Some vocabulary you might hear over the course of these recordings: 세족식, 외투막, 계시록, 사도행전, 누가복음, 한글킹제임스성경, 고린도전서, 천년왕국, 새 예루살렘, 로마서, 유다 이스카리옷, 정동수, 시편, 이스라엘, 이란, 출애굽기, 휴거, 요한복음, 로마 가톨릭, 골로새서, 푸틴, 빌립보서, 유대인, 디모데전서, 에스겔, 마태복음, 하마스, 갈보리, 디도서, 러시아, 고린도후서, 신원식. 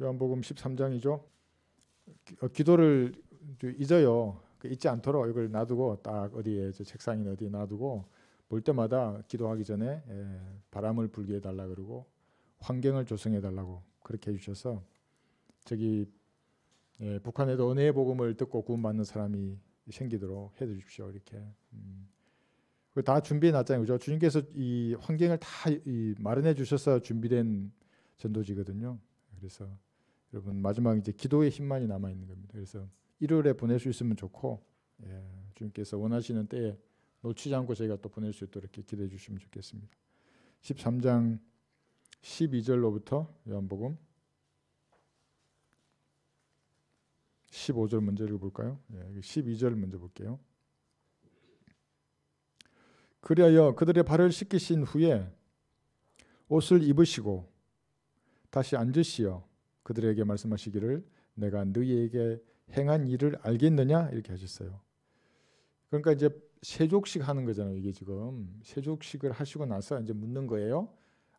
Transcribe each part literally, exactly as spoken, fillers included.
요한복음 십삼 장이죠. 기도를 잊어요. 잊지 않도록 이걸 놔두고 딱 어디에 책상이 어디에 놔두고 볼 때마다 기도하기 전에 바람을 불게 해달라 그러고 환경을 조성해달라고 그렇게 해주셔서 저기 북한에도 은혜의 복음을 듣고 구원받는 사람이 생기도록 해주십시오. 이렇게 음. 다 준비해놨잖아요, 그죠? 주님께서 이 환경을 다 이 마련해 주셔서 준비된 전도지거든요. 그래서 여러분 마지막 이제 기도의 힘만이 남아 있는 겁니다. 그래서 일요일에 보낼 수 있으면 좋고, 예, 주님께서 원하시는 때에 놓치지 않고 저희가 또 보낼 수 있도록 이렇게 기도해 주시면 좋겠습니다. 십삼 장 십이 절로부터 요한복음 십오 절 먼저 읽어볼까요? 예, 십이 절 먼저 볼게요. 그리하여 그들의 발을 씻기신 후에 옷을 입으시고 다시 앉으시어 그들에게 말씀하시기를 내가 너희에게 행한 일을 알겠느냐 이렇게 하셨어요. 그러니까 이제 세족식 하는 거잖아요. 이게 지금 세족식을 하시고 나서 이제 묻는 거예요.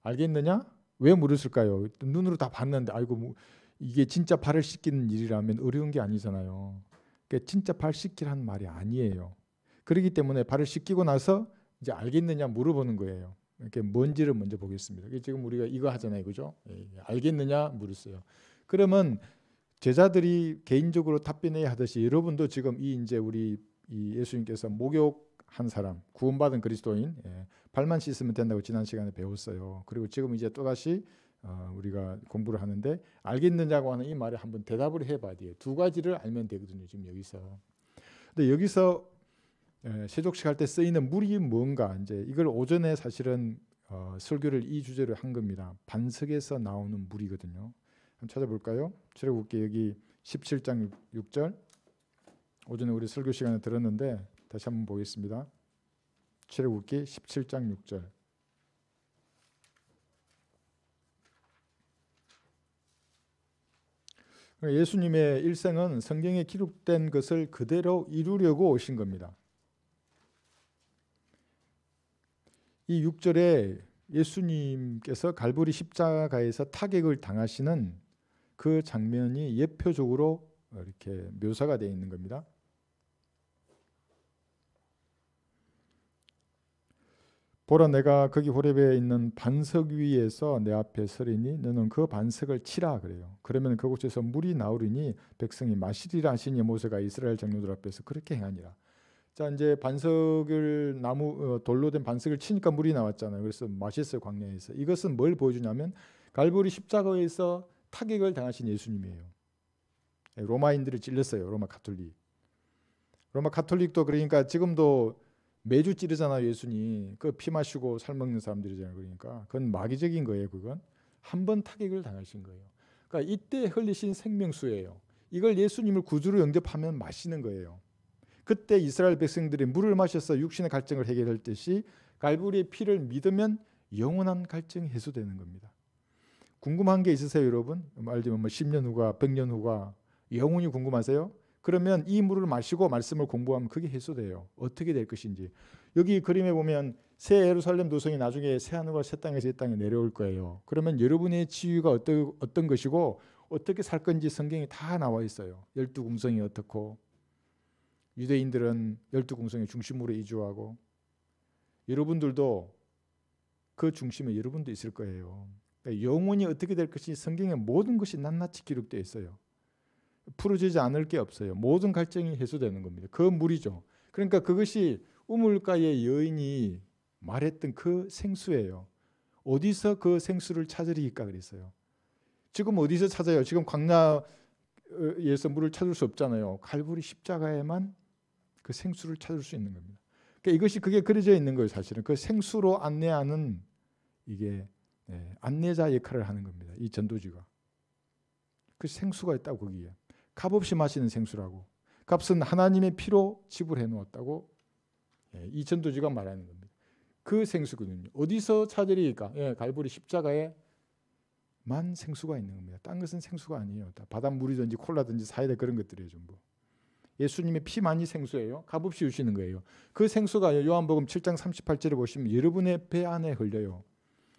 알겠느냐? 왜 물으실까요? 눈으로 다 봤는데 아이고 이게 진짜 발을 씻기는 일이라면 어려운 게 아니잖아요. 그러니까 진짜 발 씻기라는 말이 아니에요. 그렇기 때문에 발을 씻기고 나서 이제 알겠느냐 물어보는 거예요. 이렇게 뭔지를 먼저 보겠습니다. 지금 우리가 이거 하잖아요, 그죠? 예, 알겠느냐 물었어요. 그러면 제자들이 개인적으로 답변해야 하듯이 여러분도 지금 이 이제 우리 이 예수님께서 목욕한 사람, 구원받은 그리스도인, 예, 발만 씻으면 된다고 지난 시간에 배웠어요. 그리고 지금 이제 또 다시 어, 우리가 공부를 하는데 알겠느냐고 하는 이 말에 한번 대답을 해봐야 돼요. 두 가지를 알면 되거든요, 지금 여기서. 근데 여기서 예, 세족식 할 때 쓰이는 물이 뭔가 이제 이걸 오전에 사실은 어, 설교를 이 주제로 한 겁니다. 반석에서 나오는 물이거든요. 한번 찾아볼까요? 출애굽기 여기 십칠 장 육 절 오전에 우리 설교 시간에 들었는데 다시 한번 보겠습니다. 출애굽기 십칠 장 육 절 예수님의 일생은 성경에 기록된 것을 그대로 이루려고 오신 겁니다. 이 육 절에 예수님께서 갈보리 십자가에서 타격을 당하시는 그 장면이 예표적으로 이렇게 묘사가 되어 있는 겁니다. 보라 내가 거기 호렙에 있는 반석 위에서 내 앞에 서리니 너는 그 반석을 치라 그래요. 그러면 그곳에서 물이 나오리니 백성이 마시리라 하시니 모세가 이스라엘 장로들 앞에서 그렇게 행하니라. 자 이제 반석을 나무 어, 돌로 된 반석을 치니까 물이 나왔잖아요. 그래서 마셨어요, 광야에서. 이것은 뭘 보여주냐면 갈보리 십자가에서 타격을 당하신 예수님이에요. 로마인들을 찔렀어요. 로마 가톨릭. 로마 가톨릭도 그러니까 지금도 매주 찌르잖아요, 예수님. 그 피 마시고 살 먹는 사람들이잖아요. 그러니까 그건 마귀적인 거예요, 그건. 한 번 타격을 당하신 거예요. 그러니까 이때 흘리신 생명수예요. 이걸 예수님을 구주로 영접하면 마시는 거예요. 그때 이스라엘 백성들이 물을 마셔서 육신의 갈증을 해결할 듯이 갈보리의 피를 믿으면 영원한 갈증이 해소되는 겁니다. 궁금한 게 있으세요, 여러분? 알지만 뭐 십 년 후가, 백 년 후가 영원히 궁금하세요? 그러면 이 물을 마시고 말씀을 공부하면 그게 해소돼요. 어떻게 될 것인지. 여기 그림에 보면 새 예루살렘 도성이 나중에 새 하늘과 새 땅에서 이 땅에 내려올 거예요. 그러면 여러분의 치유가 어떠, 어떤 것이고 어떻게 살 건지 성경이 다 나와 있어요. 열두 궁성이 어떻고 유대인들은 열두 궁성의 중심으로 이주하고 여러분들도 그 중심에 여러분도 있을 거예요. 그러니까 영혼이 어떻게 될 것인지 성경에 모든 것이 낱낱이 기록되어 있어요. 풀어지지 않을 게 없어요. 모든 갈증이 해소되는 겁니다. 그 물이죠. 그러니까 그것이 우물가의 여인이 말했던 그 생수예요. 어디서 그 생수를 찾으리까 그랬어요. 지금 어디서 찾아요? 지금 광야 예서 물을 찾을 수 없잖아요. 갈보리 십자가에만 그 생수를 찾을 수 있는 겁니다. 그러니까 이것이 그게 그려져 있는 거예요. 사실은 그 생수로 안내하는 이게 예, 안내자 역할을 하는 겁니다. 이 전도지가 그 생수가 있다고 거기에 값없이 마시는 생수라고 값은 하나님의 피로 지불해 놓았다고 예, 이 전도지가 말하는 겁니다. 그 생수거든요. 어디서 찾으리까? 예, 갈보리 십자가에 만 생수가 있는 겁니다. 딴 것은 생수가 아니에요. 다 바닷물이든지 콜라든지 사이다 그런 것들이에요, 전부. 예수님의 피만이 생수예요. 값없이 주시는 거예요. 그 생수가 요한복음 칠 장 삼십팔 절에 보시면 여러분의 배 안에 흘려요.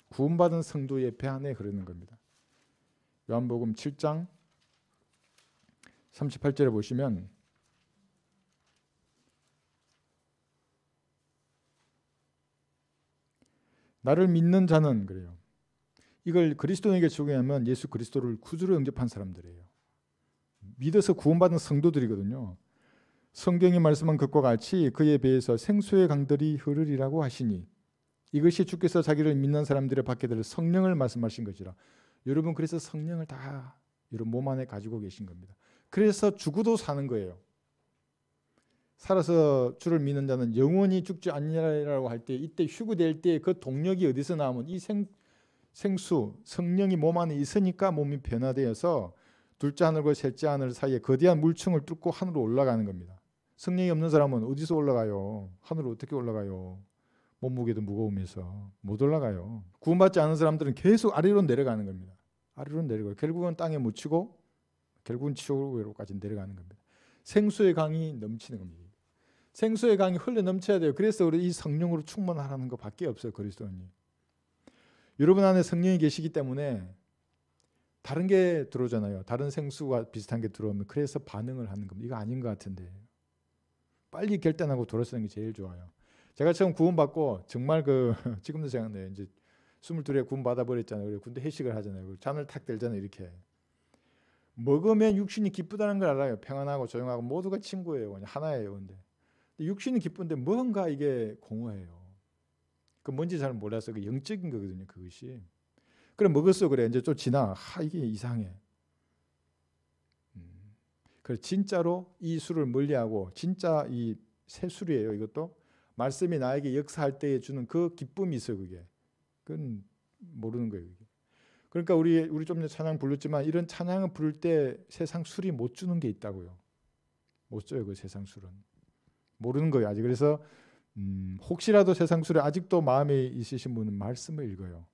구원받은 성도의 배 안에 흐르는 겁니다. 요한복음 칠 장 삼십팔 절에 보시면 나를 믿는 자는 그래요. 이걸 그리스도인에게 적용하면 예수 그리스도를 구주로 영접한 사람들이에요. 믿어서 구원받은 성도들이거든요. 성경이 말씀한 것과 같이 그에 비해서 생수의 강들이 흐르리라고 하시니 이것이 주께서 자기를 믿는 사람들의 받게 될 성령을 말씀하신 것이라. 여러분 그래서 성령을 다 여러분 몸 안에 가지고 계신 겁니다. 그래서 죽어도 사는 거예요. 살아서 주를 믿는 자는 영원히 죽지 않으리라고 할 때 이때 휴구될 때 그 동력이 어디서 나오면 이 생, 생수 성령이 몸 안에 있으니까 몸이 변화되어서 둘째 하늘과 셋째 하늘 사이에 거대한 물층을 뚫고 하늘로 올라가는 겁니다. 성령이 없는 사람은 어디서 올라가요? 하늘로 어떻게 올라가요? 몸무게도 무거우면서 못 올라가요. 구원받지 않은 사람들은 계속 아래로 내려가는 겁니다. 아래로 내려가요. 결국은 땅에 묻히고 결국은 지옥으로까지 내려가는 겁니다. 생수의 강이 넘치는 겁니다. 생수의 강이 흘러 넘쳐야 돼요. 그래서 우리 이 성령으로 충만하라는 것밖에 없어요. 그리스도님. 여러분 안에 성령이 계시기 때문에 다른 게 들어오잖아요. 다른 생수와 비슷한 게 들어오면 그래서 반응을 하는 겁니다. 이거 아닌 것 같은데. 빨리 결단하고 돌아서는 게 제일 좋아요. 제가 처음 구원받고 정말 그 지금도 생각나요. 이제 스물둘에 구원 받아버렸잖아요. 군대 회식을 하잖아요. 잔을 탁 들잖아요. 이렇게. 먹으면 육신이 기쁘다는 걸 알아요. 평안하고 조용하고 모두가 친구예요. 그냥 하나예요. 근데 육신이 기쁜데 뭔가 이게 공허해요. 그 뭔지 잘 몰라서 그 영적인 거거든요. 그것이. 그래 먹었어 그래 이제 좀 지나 하 이게 이상해. 음. 그래 진짜로 이 술을 멀리하고 진짜 이 새 술이에요. 이것도 말씀이 나에게 역사할 때에 주는 그 기쁨이 있어. 그게 그건 모르는 거예요. 그게. 그러니까 우리 우리 좀 전에 찬양 불렀지만 이런 찬양을 부를 때 세상 술이 못 주는 게 있다고요. 못 줘요 그 세상 술은 모르는 거예요 아직. 그래서 음, 혹시라도 세상 술에 아직도 마음에 있으신 분은 말씀을 읽어요.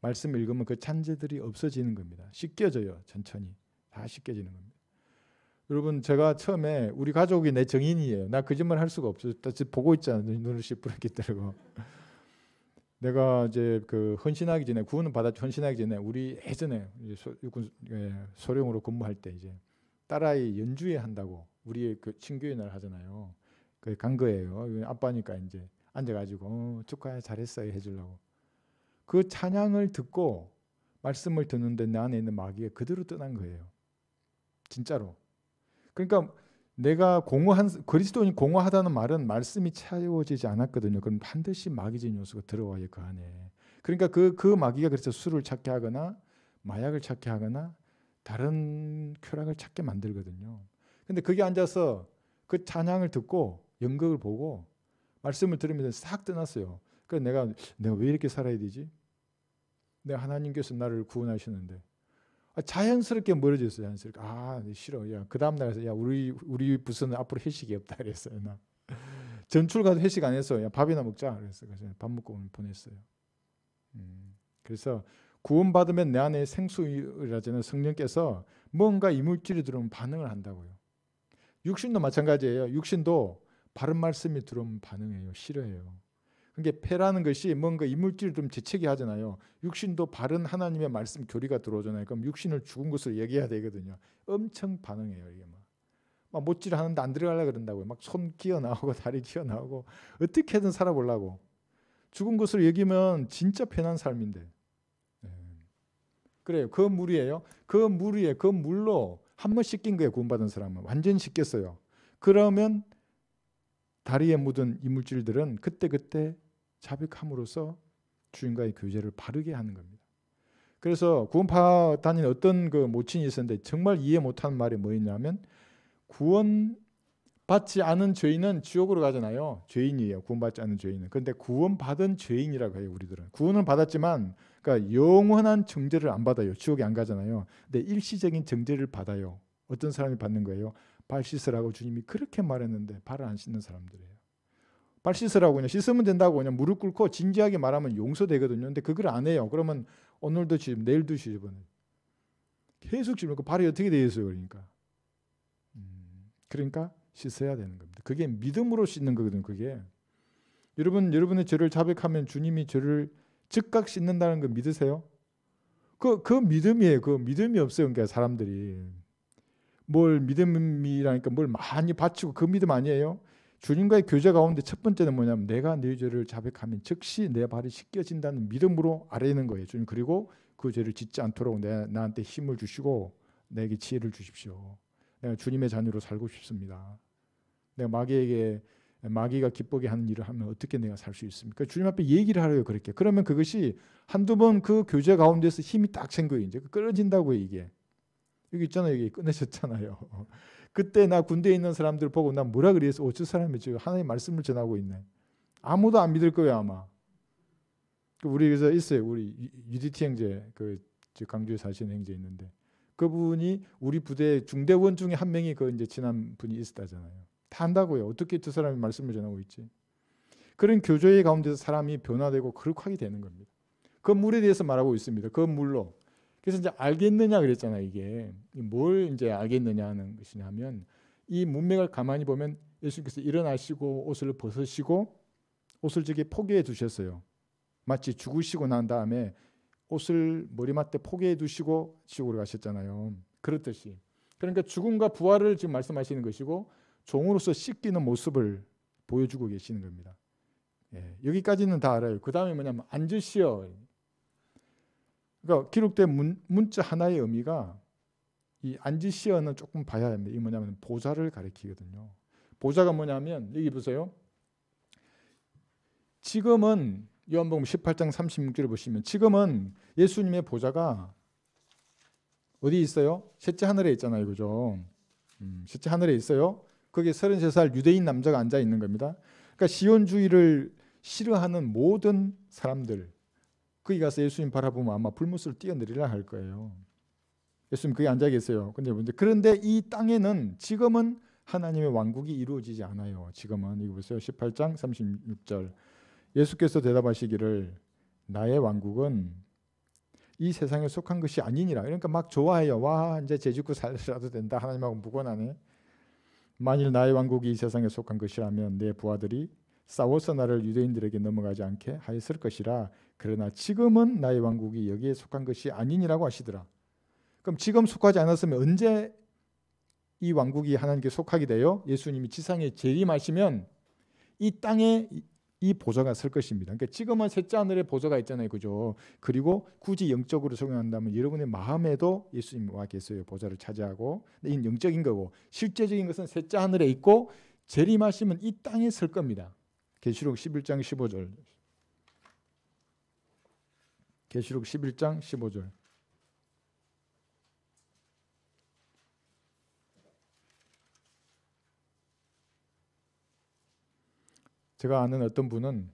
말씀을 읽으면 그 잔재들이 없어지는 겁니다. 씻겨져요. 천천히. 다 씻겨지는 겁니다. 여러분 제가 처음에 우리 가족이 내 정인이에요. 나 거짓말 할 수가 없어요. 보고 있잖아요. 눈을 시뿌렸기 때문에. 내가 이제 그 헌신하기 전에 구원을 받아 헌신하기 전에 우리 예전에 소, 소령으로 근무할 때 이제 딸아이 연주회 한다고 우리의 그 친교회 날 하잖아요. 그 간 거예요. 아빠니까 이제 앉아가지고 어, 축하해 잘했어요 해주려고. 그 찬양을 듣고 말씀을 듣는데 내 안에 있는 마귀가 그대로 떠난 거예요. 진짜로. 그러니까 내가 공허한 그리스도인이 공허하다는 말은 말씀이 채워지지 않았거든요. 그럼 반드시 마귀적인 요소가 들어와요 그 안에. 그러니까 그, 그 마귀가 그래서 술을 찾게 하거나 마약을 찾게 하거나 다른 쾌락을 찾게 만들거든요. 근데 거기 앉아서 그 찬양을 듣고 연극을 보고 말씀을 들으면 싹 떠났어요. 그래서 내가 내가 왜 이렇게 살아야 되지? 내가 하나님께서 나를 구원하셨는데 아, 자연스럽게 멀어졌어요. 자연스럽게 아 싫어. 야 그 다음 날에서 야 우리 우리 부서는 앞으로 회식이 없다 그랬어요. 나 전출 가도 회식 안 했어. 야 밥이나 먹자 그랬어요. 그래서 밥 먹고 오늘 보냈어요. 음, 그래서 구원 받으면 내 안에 생수라는 성령께서 뭔가 이물질이 들어오면 반응을 한다고요. 육신도 마찬가지예요. 육신도 바른 말씀이 들어오면 반응해요. 싫어해요. 그게 패라는 것이 뭔가 이물질을 좀 재채기 하잖아요. 육신도 바른 하나님의 말씀 교리가 들어오잖아요. 그럼 육신을 죽은 것으로 얘기해야 되거든요. 엄청 반응해요. 이게 막, 막 못질하는데 안 들어가려고 그런다고요. 막 손 기어 나오고 다리 기어 나오고 어떻게든 살아보려고. 죽은 것으로 얘기면 진짜 편한 삶인데. 네. 그래요. 그 물이에요. 그 물이에요. 그 물로 한 번 씻긴 거예요. 구원받은 사람은. 완전히 씻겼어요. 그러면 다리에 묻은 이물질들은 그때그때 자백함으로써 주인과의 교제를 바르게 하는 겁니다. 그래서 구원파 다니는 어떤 그 모친이 있었는데 정말 이해 못하는 말이 뭐였냐면 구원받지 않은 죄인은 지옥으로 가잖아요. 죄인이에요. 구원받지 않은 죄인은. 그런데 구원받은 죄인이라고 해요. 우리들은. 구원은 받았지만 그러니까 영원한 정죄를 안 받아요. 지옥에 안 가잖아요. 근데 일시적인 정죄를 받아요. 어떤 사람이 받는 거예요? 발 씻으라고 주님이 그렇게 말했는데 발을 안 씻는 사람들이에요. 발 씻으라고 그냥 씻으면 된다고 그냥 무릎 꿇고 진지하게 말하면 용서되거든요. 근데 그걸 안 해요. 그러면 오늘도 지금 내일도 지금 계속 지금 발이 어떻게 되어 있어요? 그러니까 음, 그러니까 씻어야 되는 겁니다. 그게 믿음으로 씻는 거거든요. 그게 여러분 여러분의 죄를 자백하면 주님이 죄를 즉각 씻는다는 거 믿으세요? 그, 그 믿음이에요. 그 믿음이 없어요. 그러니까 사람들이. 뭘 믿음이라니까 뭘 많이 바치고 그 믿음 아니에요. 주님과의 교제 가운데 첫 번째는 뭐냐면 내가 내 죄를 자백하면 즉시 내 발이 씻겨진다는 믿음으로 아뢰는 거예요. 주님 그리고 그 죄를 짓지 않도록 내, 나한테 힘을 주시고 내게 지혜를 주십시오. 내가 주님의 자녀로 살고 싶습니다. 내가 마귀에게 마귀가 기쁘게 하는 일을 하면 어떻게 내가 살 수 있습니까? 주님 앞에 얘기를 하려고 그렇게. 그러면 그것이 한두 번 그 교제 가운데서 힘이 딱 생겨요. 이제 끊어진다고요 이게. 여기 있잖아요. 여기 끊어졌잖아요. 그때 나 군대에 있는 사람들 보고 난 뭐라 그래서 어째 사람이 지금 하나님 말씀을 전하고 있네. 아무도 안 믿을 거예요 아마. 우리 그래서 있어요. 우리 유디티 형제 그 강주에 사시는 형제 있는데 그분이 우리 부대 중대원 중에 한 명이 그 이제 지난 분이 있었다잖아요. 다 한다고요. 어떻게 두 사람이 말씀을 전하고 있지? 그런 교조의 가운데서 사람이 변화되고 거룩하게 되는 겁니다. 그 물에 대해서 말하고 있습니다. 그 물로. 그래서 이제 알겠느냐 그랬잖아요. 이게 뭘 이제 알겠느냐 하는 것이냐면 이 문맥을 가만히 보면 예수님께서 일어나시고 옷을 벗으시고 옷을 저기 포개해 두셨어요. 마치 죽으시고 난 다음에 옷을 머리맡에 포개해 두시고 지옥으로 가셨잖아요. 그렇듯이. 그러니까 죽음과 부활을 지금 말씀하시는 것이고 종으로서 씻기는 모습을 보여주고 계시는 겁니다. 예, 여기까지는 다 알아요. 그 다음에 뭐냐면 앉으시오. 그러니까 기록된 문, 문자 하나의 의미가 이 앉으시오는 조금 봐야 합니다. 이게 뭐냐면 보좌를 가리키거든요. 보좌가 뭐냐면 여기 보세요. 지금은 요한복음 십팔 장 삼십육 절을 보시면 지금은 예수님의 보좌가 어디 있어요? 셋째 하늘에 있잖아요. 그죠? 음, 셋째 하늘에 있어요. 거기에 서른세 살 유대인 남자가 앉아 있는 겁니다. 그러니까 시온주의를 싫어하는 모든 사람들 거기 가서 예수님 바라보면 아마 불못을 뛰어내리라 할 거예요. 예수님 거기 앉아 계세요. 근데 문제. 그런데 이 땅에는 지금은 하나님의 왕국이 이루어지지 않아요. 지금은 이거 보세요. 십팔 장 삼십육 절 예수께서 대답하시기를 나의 왕국은 이 세상에 속한 것이 아니니라. 그러니까 막 좋아해요. 와 이제 제 짓고 살아도 된다. 하나님하고 무관하네. 만일 나의 왕국이 이 세상에 속한 것이라면 내 부하들이 싸워서 나를 유대인들에게 넘어가지 않게 하였을 것이라. 그러나 지금은 나의 왕국이 여기에 속한 것이 아니니라고 하시더라. 그럼 지금 속하지 않았으면 언제 이 왕국이 하나님께 속하게 돼요? 예수님이 지상에 재림하시면 이 땅에 이 보좌가 설 것입니다. 그러니까 지금은 셋째 하늘에 보좌가 있잖아요. 그죠? 그리고 굳이 영적으로 적용한다면 여러분의 마음에도 예수님 와 계세요. 보좌를 차지하고. 근데 이건 영적인 거고 실제적인 것은 셋째 하늘에 있고 재림하시면 이 땅에 설 겁니다. 계시록 십일 장 십오 절 계시록 십일 장 십오 절 제가 아는 어떤 분은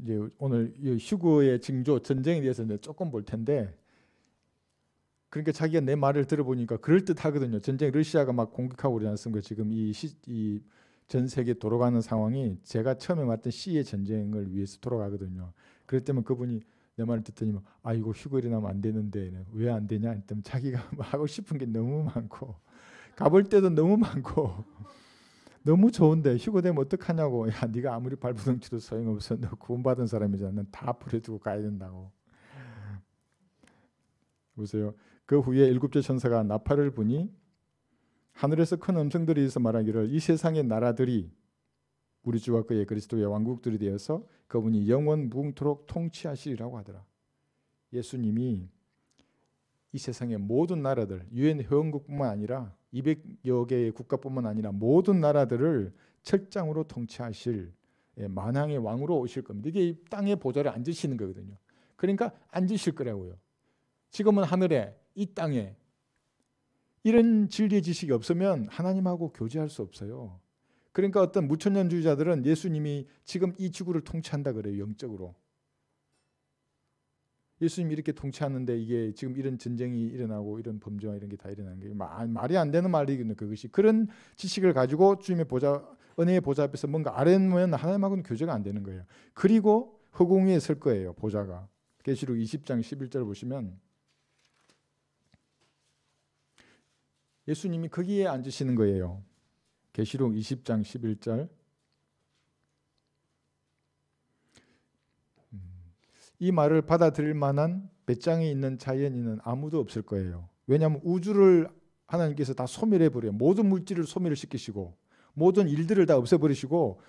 이제 오늘 이 휴거의 징조 전쟁에 대해서 조금 볼 텐데 그러니까 자기가 내 말을 들어보니까 그럴 듯 하거든요. 전쟁 러시아가 막 공격하고 그러지 않습니까? 지금 이 전 세계 돌아가는 상황이 제가 처음에 봤던 C의 전쟁을 위해서 돌아가거든요. 그럴 때면 그분이 내 말을 듣더니 아 이거 휴거 일어나면 안 되는데 왜 안 되냐 했더니 자기가 하고 싶은 게 너무 많고 가볼 때도 너무 많고. 너무 좋은데 휴거되면 어떡하냐고. 야 네가 아무리 발버둥치도 소용없어. 너 구원받은 사람이잖아. 난 다 버려두고 가야 된다고. 보세요. 그 후에 일곱째 천사가 나팔을 부니 하늘에서 큰 음성들이 있어 말하기를 이 세상의 나라들이 우리 주와 그의 그리스도의 왕국들이 되어서 그분이 영원 무궁토록 통치하시리라고 하더라. 예수님이 이 세상의 모든 나라들 유엔 회원국뿐만 아니라 이백여 개의 국가뿐만 아니라 모든 나라들을 철장으로 통치하실 만왕의 왕으로 오실 겁니다. 이게 이 땅의 보좌를 앉으시는 거거든요. 그러니까 앉으실 거라고요. 지금은 하늘에 이 땅에 이런 진리의 지식이 없으면 하나님하고 교제할 수 없어요. 그러니까 어떤 무천년주의자들은 예수님이 지금 이 지구를 통치한다 그래요. 영적으로. 예수님이 이렇게 통치하는데 이게 지금 이런 전쟁이 일어나고 이런 범죄와 이런 게 다 일어나는 게 말이 안 되는 말이거든요. 그것이 그런 지식을 가지고 주님의 보좌, 은혜의 보좌 앞에서 뭔가 아뢰면 하나님하고는 교제가 안 되는 거예요. 그리고 허공 위에 설 거예요. 보좌가. 계시록 이십 장 십일 절 보시면 예수님이 거기에 앉으시는 거예요. 계시록 이십 장 십일 절 이 말을 받아들일 만한 배짱이 있는 자연인은 아무도 없을 거예요. 왜냐하면 우주를 하나님께서 다 소멸해버려요. 모든 물질을 소멸시키시고 모든 일들을 다 없애버리시고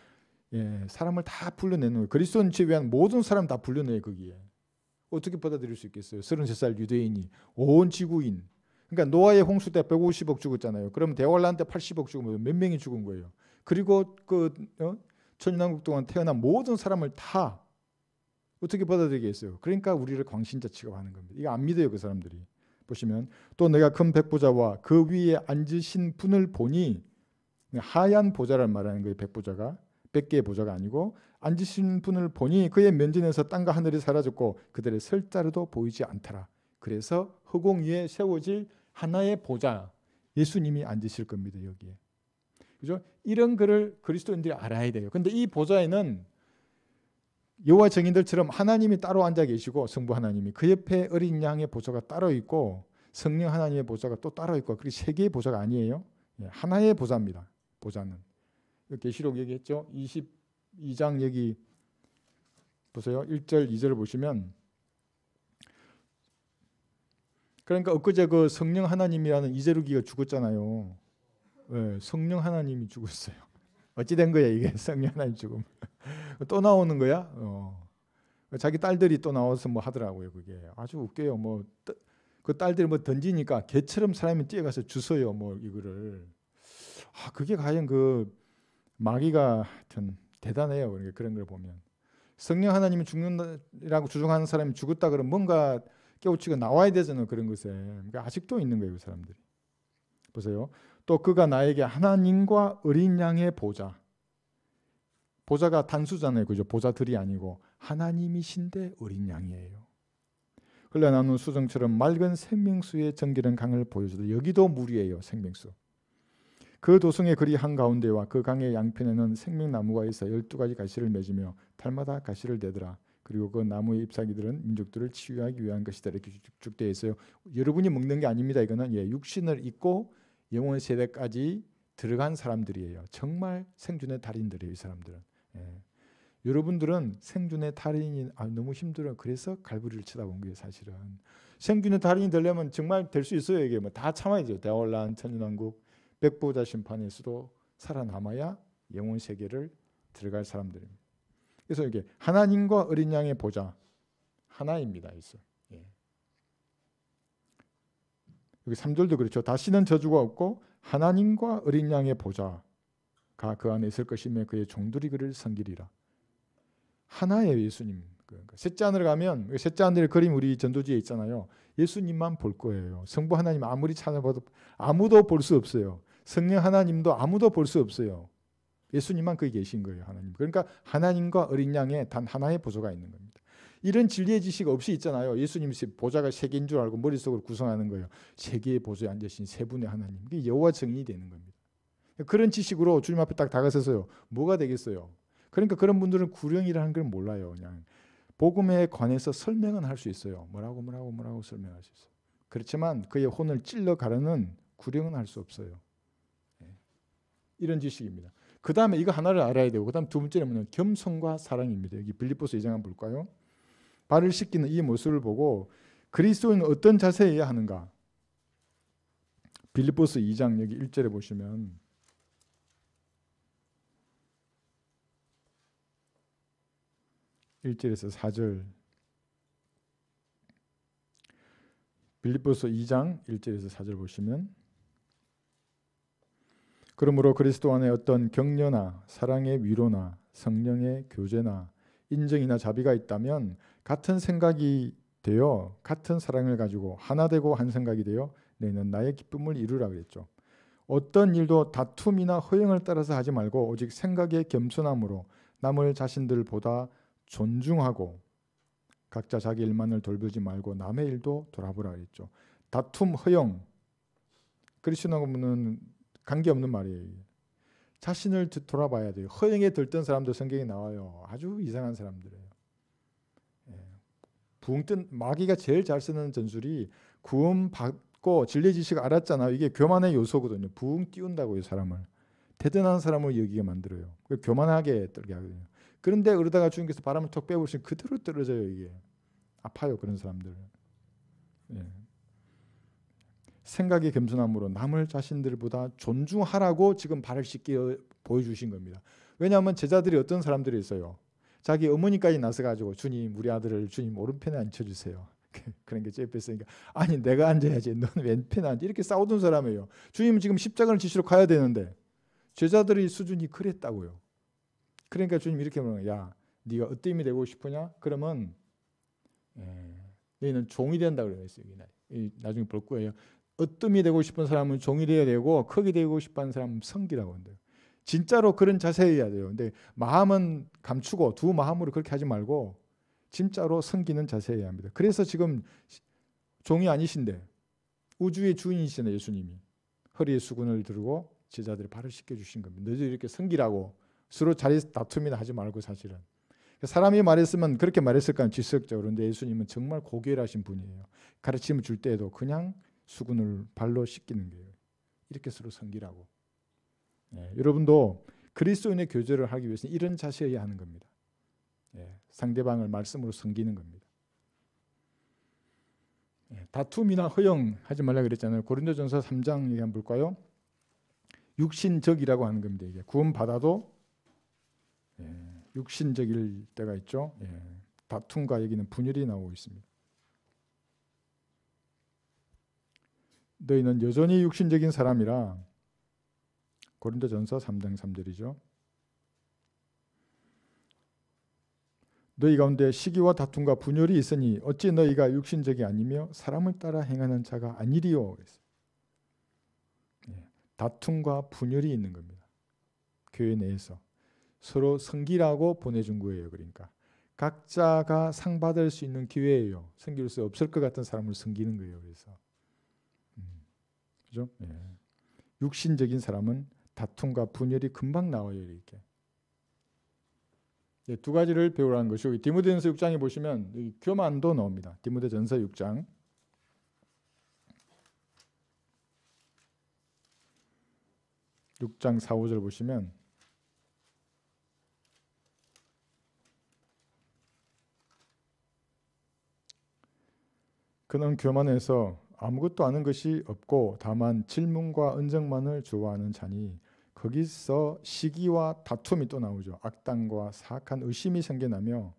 예, 사람을 다 불러내는 거예요. 그리스도인 제외한 모든 사람 다 불러내요. 거기에. 어떻게 받아들일 수 있겠어요? 서른세 살 유대인이 온 지구인. 그러니까 노아의 홍수 때 백오십억 죽었잖아요. 그럼 대환란때 팔십억 죽으면 몇 명이 죽은 거예요. 그리고 그 어? 천년왕국 동안 태어난 모든 사람을 다 어떻게 받아들이겠어요? 그러니까 우리를 광신자 취급하는 겁니다. 이거 안 믿어요, 그 사람들이. 보시면 또 내가 큰 백보좌와 그 위에 앉으신 분을 보니, 하얀 보좌를 말하는 거예요. 백보좌가 백 개의 보좌가 아니고, 앉으신 분을 보니 그의 면전에서 땅과 하늘이 사라졌고 그들의 설 자루도 보이지 않더라. 그래서 허공 위에 세워질 하나의 보좌, 예수님이 앉으실 겁니다. 여기에. 그죠? 이런 글을 그리스도인들이 알아야 돼요. 근데 이 보좌에는 여호와 증인들처럼 하나님이 따로 앉아 계시고, 성부 하나님이 그 옆에 어린 양의 보좌가 따로 있고 성령 하나님의 보좌가 또 따로 있고, 그리고 세 개의 보좌가 아니에요. 하나의 보좌입니다. 보좌는. 계시록 얘기했죠. 이십이 장 여기 보세요. 일 절 이 절을 보시면, 그러니까 엊그제 그 성령 하나님이라는 이재루기가 죽었잖아요. 네, 성령 하나님이 죽었어요. 어찌 된 거야 이게? 성령 하나님 죽음. 또 나오는 거야? 어. 자기 딸들이 또 나와서 뭐 하더라고요. 그게 아주 웃겨요. 뭐 그 딸들이 뭐 던지니까 개처럼 사람이 뛰어가서 주워요. 뭐 이거를. 아, 그게 과연 그 마귀가 하여튼 대단해요. 그러니까 그런 걸 보면 성령 하나님이 죽는다라고 주장하는 사람이 죽었다 그러면 뭔가 깨우치고 나와야 되잖아요. 그런 것에. 그러니까 아직도 있는 거예요, 그 사람들이. 보세요. 또 그가 나에게 하나님과 어린 양의 보좌. 보좌가 단수잖아요. 그죠? 보좌들이 아니고 하나님이신데 어린 양이에요. 흘러나오는 수정처럼 맑은 생명수의 정결한 강을 보여주다. 여기도 물이에요. 생명수. 그 도성의 그리 한가운데와 그 강의 양편에는 생명나무가 있어 열두 가지 가시를 맺으며 달마다 가시를 내더라. 그리고 그 나무의 잎사귀들은 민족들을 치유하기 위한 것이다. 이렇게 쭉쭉 되어 있어요. 여러분이 먹는 게 아닙니다. 이거는 예, 육신을 입고 영원 세대까지 들어간 사람들이에요. 정말 생존의 달인들이에요. 이 사람들은. 예. 여러분들은 생존의 달인이 아, 너무 힘들어요. 그래서 갈보리를 쳐다본 거예요. 사실은. 생존의 달인이 되려면 정말 될 수 있어요. 이게 뭐 다 참아야죠. 대환란, 천년왕국, 백보좌 심판에서도 살아남아야 영혼 세계를 들어갈 사람들입니다. 그래서 이게 하나님과 어린 양의 보좌 하나입니다. 그래서. 예. 여기 삼 절도 그렇죠. 다시는 저주가 없고 하나님과 어린 양의 보좌가 그 안에 있을 것이며 그의 종들이 그를 섬기리라. 하나예요, 예수님. 그러니까 셋째 하늘 가면 셋째 하늘의 그림 우리 전도지에 있잖아요. 예수님만 볼 거예요. 성부 하나님 아무리 찾아봐도 아무도 볼 수 없어요. 성령 하나님도 아무도 볼 수 없어요. 예수님만 거기 계신 거예요, 하나님. 그러니까 하나님과 어린 양에 단 하나의 보좌가 있는 겁니다. 이런 진리의 지식 없이 있잖아요. 예수님이 보좌가 세 개인 줄 알고 머릿속으로 구성하는 거예요. 세 개의 보좌에 앉으신 세 분의 하나님. 이게 여호와 증인이 되는 겁니다. 그런 지식으로 주님 앞에 딱 다가서서요. 뭐가 되겠어요? 그러니까 그런 분들은 구령이라는 걸 몰라요. 그냥 복음에 관해서 설명은 할 수 있어요. 뭐라고 뭐라고 뭐라고 설명할 수 있어요. 그렇지만 그의 혼을 찔러 가르는 구령은 할 수 없어요. 이런 지식입니다. 그 다음에 이거 하나를 알아야 되고, 그 다음 두 번째는 뭐냐면 겸손과 사랑입니다. 여기 빌립보서 이 장 한번 볼까요? 발을 씻기는 이 모습을 보고 그리스도인은 어떤 자세여야 하는가? 빌립보서 이 장 여기 일 절에 보시면 일 절에서 사 절, 빌립보서 이 장 일 절에서 사 절 보시면, 그러므로 그리스도 안에 어떤 격려나 사랑의 위로나 성령의 교제나 인정이나 자비가 있다면 같은 생각이 되어 같은 사랑을 가지고 하나 되고 한 생각이 되어 너희는 나의 기쁨을 이루라 그랬죠. 어떤 일도 다툼이나 허영을 따라서 하지 말고 오직 생각의 겸손함으로 남을 자신들보다 존중하고 각자 자기 일만을 돌보지 말고 남의 일도 돌아보라 그랬죠. 다툼, 허영, 그리스도는 관계없는 말이에요. 자신을 돌아봐야 돼요. 허영에 들뜬 사람도 성경에 나와요. 아주 이상한 사람들이에요. 붕뜬 마귀가 제일 잘 쓰는 전술이, 구원 받고 진리 지식 알았잖아요. 이게 교만의 요소거든요. 붕 띄운다고요, 사람을. 대단한 사람을 여기게 만들어요. 교만하게 떨게 하거든요. 그런데 그러다가 주님께서 바람을 톡 빼보시면 그대로 떨어져요. 이게 아파요, 그런 사람들. 예. 생각이 겸손함으로 남을 자신들보다 존중하라고 지금 발을 쉽게 보여주신 겁니다. 왜냐하면 제자들이 어떤 사람들이 있어요. 자기 어머니까지 나서가지고 주님 우리 아들을 주님 오른편에 앉혀주세요. 그런 게 잽했으니까 아니 내가 앉아야지 너는 왼편에 앉아 이렇게 싸우던 사람이에요. 주님 지금 십자가를 지시러 가야 되는데 제자들의 수준이 그랬다고요. 그러니까 주님 이렇게 말하는 거예요. 야 네가 으뜸이 되고 싶으냐? 그러면 에, 너희는 종이 된다 그랬어요. 나중에 볼 거예요. 으뜸이 되고 싶은 사람은 종이 되어야 되고 크게 되고 싶은 사람은 성기라고 한대요. 진짜로 그런 자세여야 돼요. 근데 마음은 감추고 두 마음으로 그렇게 하지 말고 진짜로 섬기는 자세여야 합니다. 그래서 지금 종이 아니신데 우주의 주인이시네 예수님이 허리에 수건을 들고 제자들의 발을 씻겨주신 겁니다. 너희들 이렇게 섬기라고 서로 자리 다툼이나 하지 말고 사실은 사람이 말했으면 그렇게 말했을까요? 지속적으로. 그런데 예수님은 정말 고결하신 분이에요. 가르침을 줄 때에도 그냥 수건을 발로 씻기는 거예요. 이렇게 서로 섬기라고. 예, 여러분도 그리스도인의 교제를 하기 위해서는 이런 자세여야 하는 겁니다. 예, 상대방을 말씀으로 섬기는 겁니다. 예, 다툼이나 허영하지 말라 그랬잖아요. 고린도전서 삼 장 얘기 한번 볼까요? 육신적이라고 하는 겁니다. 이게 구원받아도 예, 육신적일 때가 있죠. 예, 다툼과 여기는 분열이 나오고 있습니다. 너희는 여전히 육신적인 사람이라 고린도전서 삼 장 삼 절이죠. 너희 가운데 시기와 다툼과 분열이 있으니 어찌 너희가 육신적이 아니며 사람을 따라 행하는 자가 아니리요. 예, 다툼과 분열이 있는 겁니다. 교회 내에서 서로 섬기라고 보내준 거예요. 그러니까 각자가 상 받을 수 있는 기회예요. 섬길 수 없을 것 같은 사람을 섬기는 거예요. 그래서 음, 그죠? 예. 육신적인 사람은 다툼과 분열이 금방 나와요. 이렇게 예, 두 가지를 배우라는 것이고 디모데전서 육 장에 보시면 교만도 나옵니다. 디모데전서 육 장 육 장 사, 오 절 보시면 그는 교만해서 아무것도 아는 것이 없고 다만 질문과 언쟁만을 좋아하는 자니 거기서 시기와 다툼이 또 나오죠. 악당과 사악한 의심이 생겨나며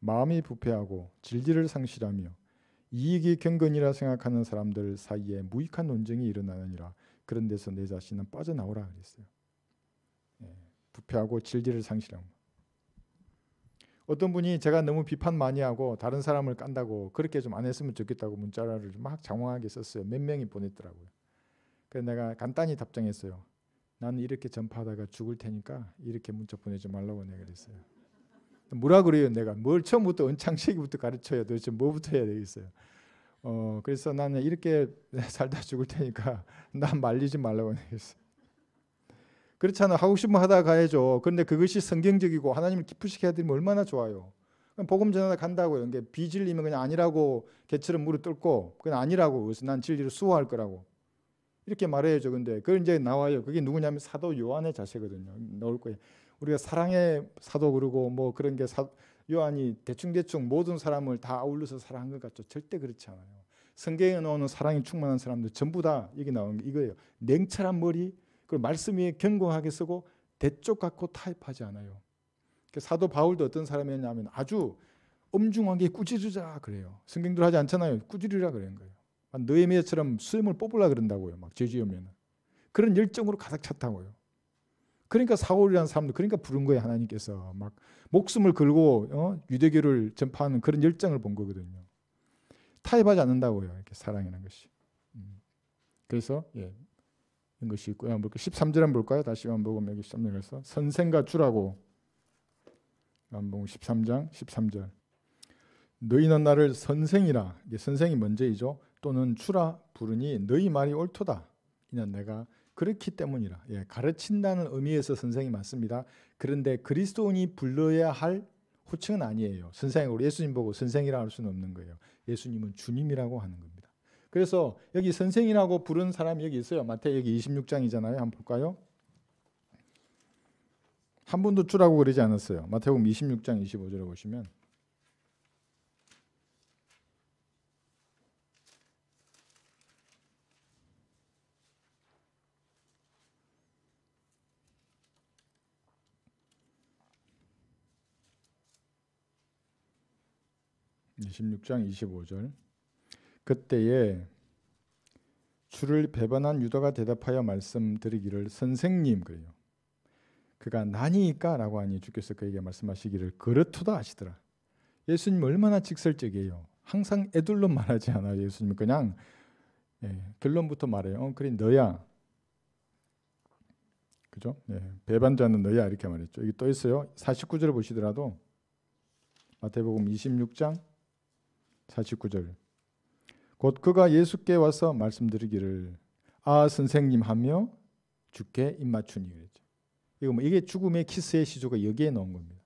마음이 부패하고 진리를 상실하며 이익이 경건이라 생각하는 사람들 사이에 무익한 논쟁이 일어나느니라. 그런 데서 내 자신은 빠져나오라 그랬어요. 예, 부패하고 진리를 상실하고. 어떤 분이 제가 너무 비판 많이 하고 다른 사람을 깐다고 그렇게 좀 안 했으면 좋겠다고 문자를 막 장황하게 썼어요. 몇 명이 보냈더라고요. 그래서 내가 간단히 답장했어요. 나는 이렇게 전파하다가 죽을 테니까 이렇게 문자 보내지 말라고 내가 그랬어요. 뭐라 그래요? 내가 뭘 처음부터 언창시기부터 가르쳐야 도대체 뭐부터 해야 되겠어요? 어, 그래서 나는 이렇게 살다 죽을 테니까 난 말리지 말라고 내겠어요. 그렇잖아. 하고 싶으면 하다가 가야죠. 그런데 그것이 성경적이고 하나님을 기쁘시게 해드리면 얼마나 좋아요. 복음 전하다 간다고요. 그러니까 비진리면 그냥 아니라고 개처럼 무릎 뚫고 그건 아니라고. 그래서 난 진리를 수호할 거라고. 이렇게 말해야죠. 근데 그걸 이제 나와요. 그게 누구냐면 사도 요한의 자세거든요. 나올 거예요. 우리가 사랑의 사도 그러고 뭐 그런 게 사, 요한이 대충대충 모든 사람을 다 아울러서 사랑한 것 같죠. 절대 그렇지 않아요. 성경에 나오는 사랑이 충만한 사람들 전부 다 여기 나오는 게 이거예요. 냉철한 머리, 그리고 말씀 위에 경건하게 쓰고 대쪽 갖고 타협하지 않아요. 사도 바울도 어떤 사람이었냐면 아주 엄중하게 꾸지르자 그래요. 성경대로 하지 않잖아요. 꾸지르라 그런 거예요. 느헤미야처럼 수염을 뽑으려 그런다고요. 막 죄지으면 그런 열정으로 가득 찼다고요. 그러니까 사울이라는 사람도 그러니까 부른 거예요. 하나님께서 막 목숨을 걸고 어? 유대교를 전파하는 그런 열정을 본 거거든요. 타협하지 않는다고요. 이렇게 사랑이라는 것이. 음. 그래서 예. 이런 것이 있고요. 십삼 절 한번 볼까요? 다시 요한복음 여기 십삼 절에서 선생과 주라고. 요한복음 십삼 장 십삼 절. 너희는 나를 선생이라. 이게 선생이 먼저이죠. 또는 주라 부르니 너희 말이 옳도다. 이는 내가 그렇기 때문이라. 예, 가르친다는 의미에서 선생이 맞습니다. 그런데 그리스도인이 불러야 할 호칭은 아니에요. 선생이고 예수님 보고 선생이라 할 수는 없는 거예요. 예수님은 주님이라고 하는 겁니다. 그래서 여기 선생이라고 부른 사람이 여기 있어요. 마태 여기 이십육 장이잖아요. 한번 볼까요? 한 번도 주라고 그러지 않았어요. 마태복음 이십육 장 이십오 절에 보시면 이십육 장 이십오 절. 그때에 주를 배반한 유다가 대답하여 말씀드리기를 선생님 그래요. 그가 나니까 라고 하니 주께서 그에게 말씀하시기를 그렇도다 하시더라. 예수님 얼마나 직설적이에요. 항상 애둘론 말하지 않아요. 예수님 그냥 예, 결론부터 말해요. 어, 그래 너야. 그죠? 예, 배반자는 너야 이렇게 말했죠. 이게 또 있어요. 사십구 절을 보시더라도 마태복음 이십육 장 사십구 절. 곧 그가 예수께 와서 말씀드리기를 아 선생님 하며 주께 입맞추니 그랬죠. 이거 뭐 이게 죽음의 키스의 시조가 여기에 나온 겁니다.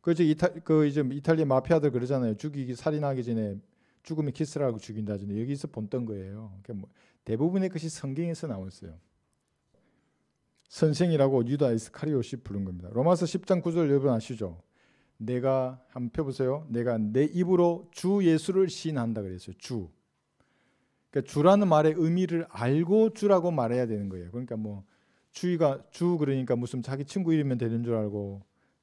그저 이탈 그 이제 이탈리아 마피아들 그러잖아요. 죽이기 살인하기 전에 죽음의 키스라고 죽인다잖아요. 여기서 본던 거예요. 그러니까 뭐 대부분의 것이 성경에서 나왔어요. 선생이라고 유다 이스카리옷이 부른 겁니다. 로마서 십 장 구 절 여러분 아시죠? 내가 한번 펴보세요. 내가 내 입으로 주 예수를 시인한다 그랬어요. 주. 그러니까 주라는 말의 의미를 알고 주라고 말해야 되는 거예요. 그러니까 뭐 주의가 주 그러니까 무슨 자기 친구 이름면 되는 줄 알고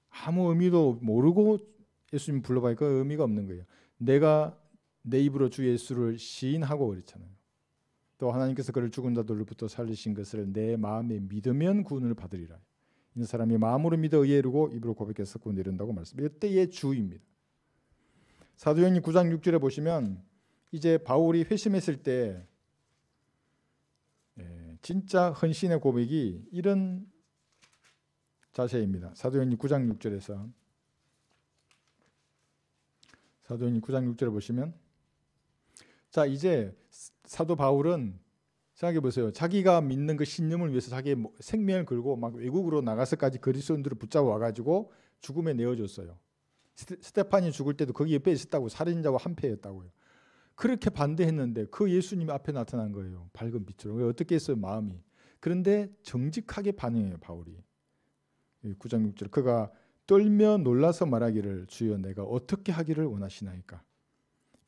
아무 의미도 모르고 예수님 불러봐니까 의미가 없는 거예요. 내가 내 입으로 주 예수를 시인하고 그랬잖아요. 또 하나님께서 그를 죽은 자들로부터 살리신 것을 내 마음에 믿으면 구원을 받으리라. 이는 사람이 마음으로 믿어 의에 이르고 입으로 고백해서 구원을 이룬다고 말씀해요. 이때의 주입니다. 사도행전 구 장 육 절에 보시면 이제 바울이 회심했을 때 진짜 헌신의 고백이 이런 자세입니다. 사도행전 구 장 육 절에서 사도행전 구 장 육 절을 보시면 자 이제 사도 바울은 생각해 보세요. 자기가 믿는 그 신념을 위해서 자기의 생명을 걸고 막 외국으로 나가서까지 그리스도인들을 붙잡아 와가지고 죽음에 내어줬어요. 스테판이 죽을 때도 거기 옆에 있었다고 살인자와 한패였다고요. 그렇게 반대했는데 그 예수님이 앞에 나타난 거예요. 밝은 빛으로. 어떻게 했어요? 마음이. 그런데 정직하게 반응해요. 바울이. 구 장 육 절. 그가 떨며 놀라서 말하기를 주여 내가 어떻게 하기를 원하시나이까.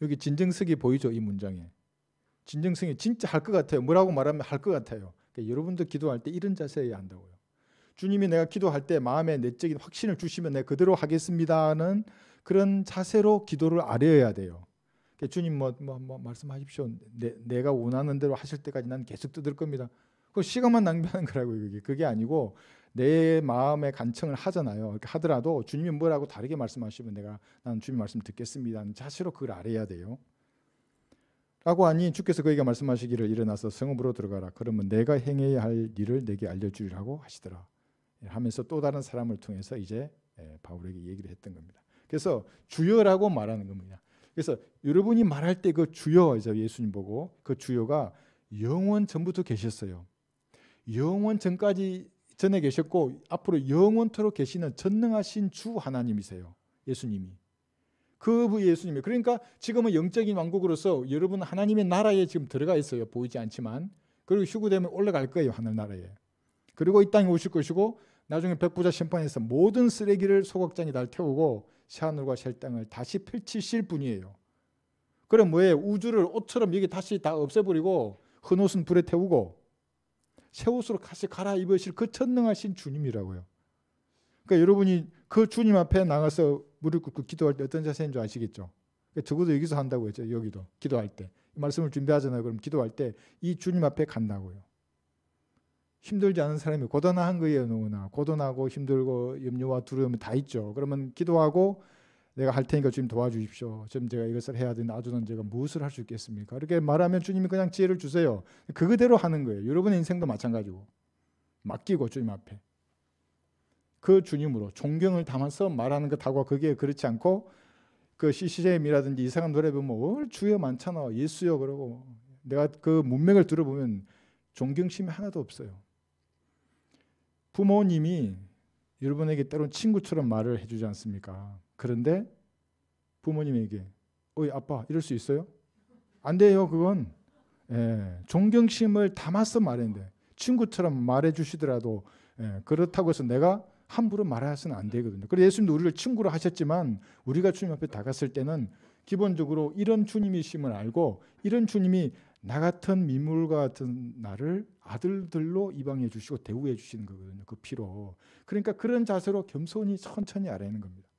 여기 진정성이 보이죠? 이 문장에. 진정성이 진짜 할 것 같아요. 뭐라고 말하면 할 것 같아요. 그러니까 여러분도 기도할 때 이런 자세여야 한다고요. 주님이 내가 기도할 때 마음에 내적인 확신을 주시면 내가 그대로 하겠습니다는 그런 자세로 기도를 아뢰어야 돼요. 주님 뭐, 뭐, 뭐 말씀하십시오. 내, 내가 원하는 대로 하실 때까지 난 계속 뜯을 겁니다. 그 시간만 낭비하는 거라고요. 그게. 그게 아니고 내 마음의 간청을 하잖아요. 그러니까 하더라도 주님이 뭐라고 다르게 말씀하시면 내가 나는 주님 말씀 듣겠습니다. 자시로 그걸 알아야 돼요. 라고 하니 주께서 그에게 말씀하시기를 일어나서 성읍으로 들어가라. 그러면 내가 행해야 할 일을 내게 알려주리라고 하시더라. 하면서 또 다른 사람을 통해서 이제 바울에게 얘기를 했던 겁니다. 그래서 주여라고 말하는 겁니다. 그래서 여러분이 말할 때 그 주여 예수님 보고 그 주여가 영원 전부터 계셨어요. 영원 전까지 전에 계셨고 앞으로 영원토록 계시는 전능하신 주 하나님이세요. 예수님이. 그 예수님이. 그러니까 지금은 영적인 왕국으로서 여러분 하나님의 나라에 지금 들어가 있어요. 보이지 않지만. 그리고 휴구되면 올라갈 거예요. 하늘나라에. 그리고 이 땅에 오실 것이고 나중에 백부자 심판에서 모든 쓰레기를 소각장에 날 태우고 새하늘과 새 땅을 다시 펼치실 분이에요. 그럼 왜 우주를 옷처럼 여기 다시 다 없애버리고 흰 옷은 불에 태우고 새 옷으로 다시 갈아입으실 그 전능하신 주님이라고요. 그러니까 여러분이 그 주님 앞에 나가서 무릎 꿇고 기도할 때 어떤 자세인 줄 아시겠죠? 그러니까 적어도 여기서 한다고 했죠. 여기도 기도할 때. 말씀을 준비하잖아요. 그럼 기도할 때 이 주님 앞에 간다고요. 힘들지 않은 사람이 고단한 거예요. 누구나 고단하고 힘들고 염려와 두려움이 다 있죠. 그러면 기도하고 내가 할 테니까 주님 도와주십시오. 지금 제가 이것을 해야 되는데 아주는 제가 무엇을 할 수 있겠습니까? 이렇게 말하면 주님이 그냥 지혜를 주세요. 그거대로 하는 거예요. 여러분의 인생도 마찬가지고 맡기고 주님 앞에 그 주님으로 존경을 담아서 말하는 것하고 그게 그렇지 않고 그 씨씨엠이라든지 이상한 노래 보면 뭐 주여 많잖아 예수여 그러고 내가 그 문맥을 들어보면 존경심이 하나도 없어요. 부모님이 여러분에게 때론 친구처럼 말을 해주지 않습니까? 그런데 부모님에게 어이 아빠 이럴 수 있어요? 안 돼요 그건. 예, 존경심을 담아서 말했는데 친구처럼 말해주시더라도 예, 그렇다고 해서 내가 함부로 말해서는 안 되거든요. 그래서 예수님도 우리를 친구로 하셨지만 우리가 주님 앞에 다갔을 때는 기본적으로 이런 주님이심을 알고 이런 주님이 나 같은 민물과 같은 나를 아들들로 이방해 주시고 대우해 주시는 거거든요. 그 피로. 그러니까 그런 자세로 겸손히 천천히 아뢰는 겁니다.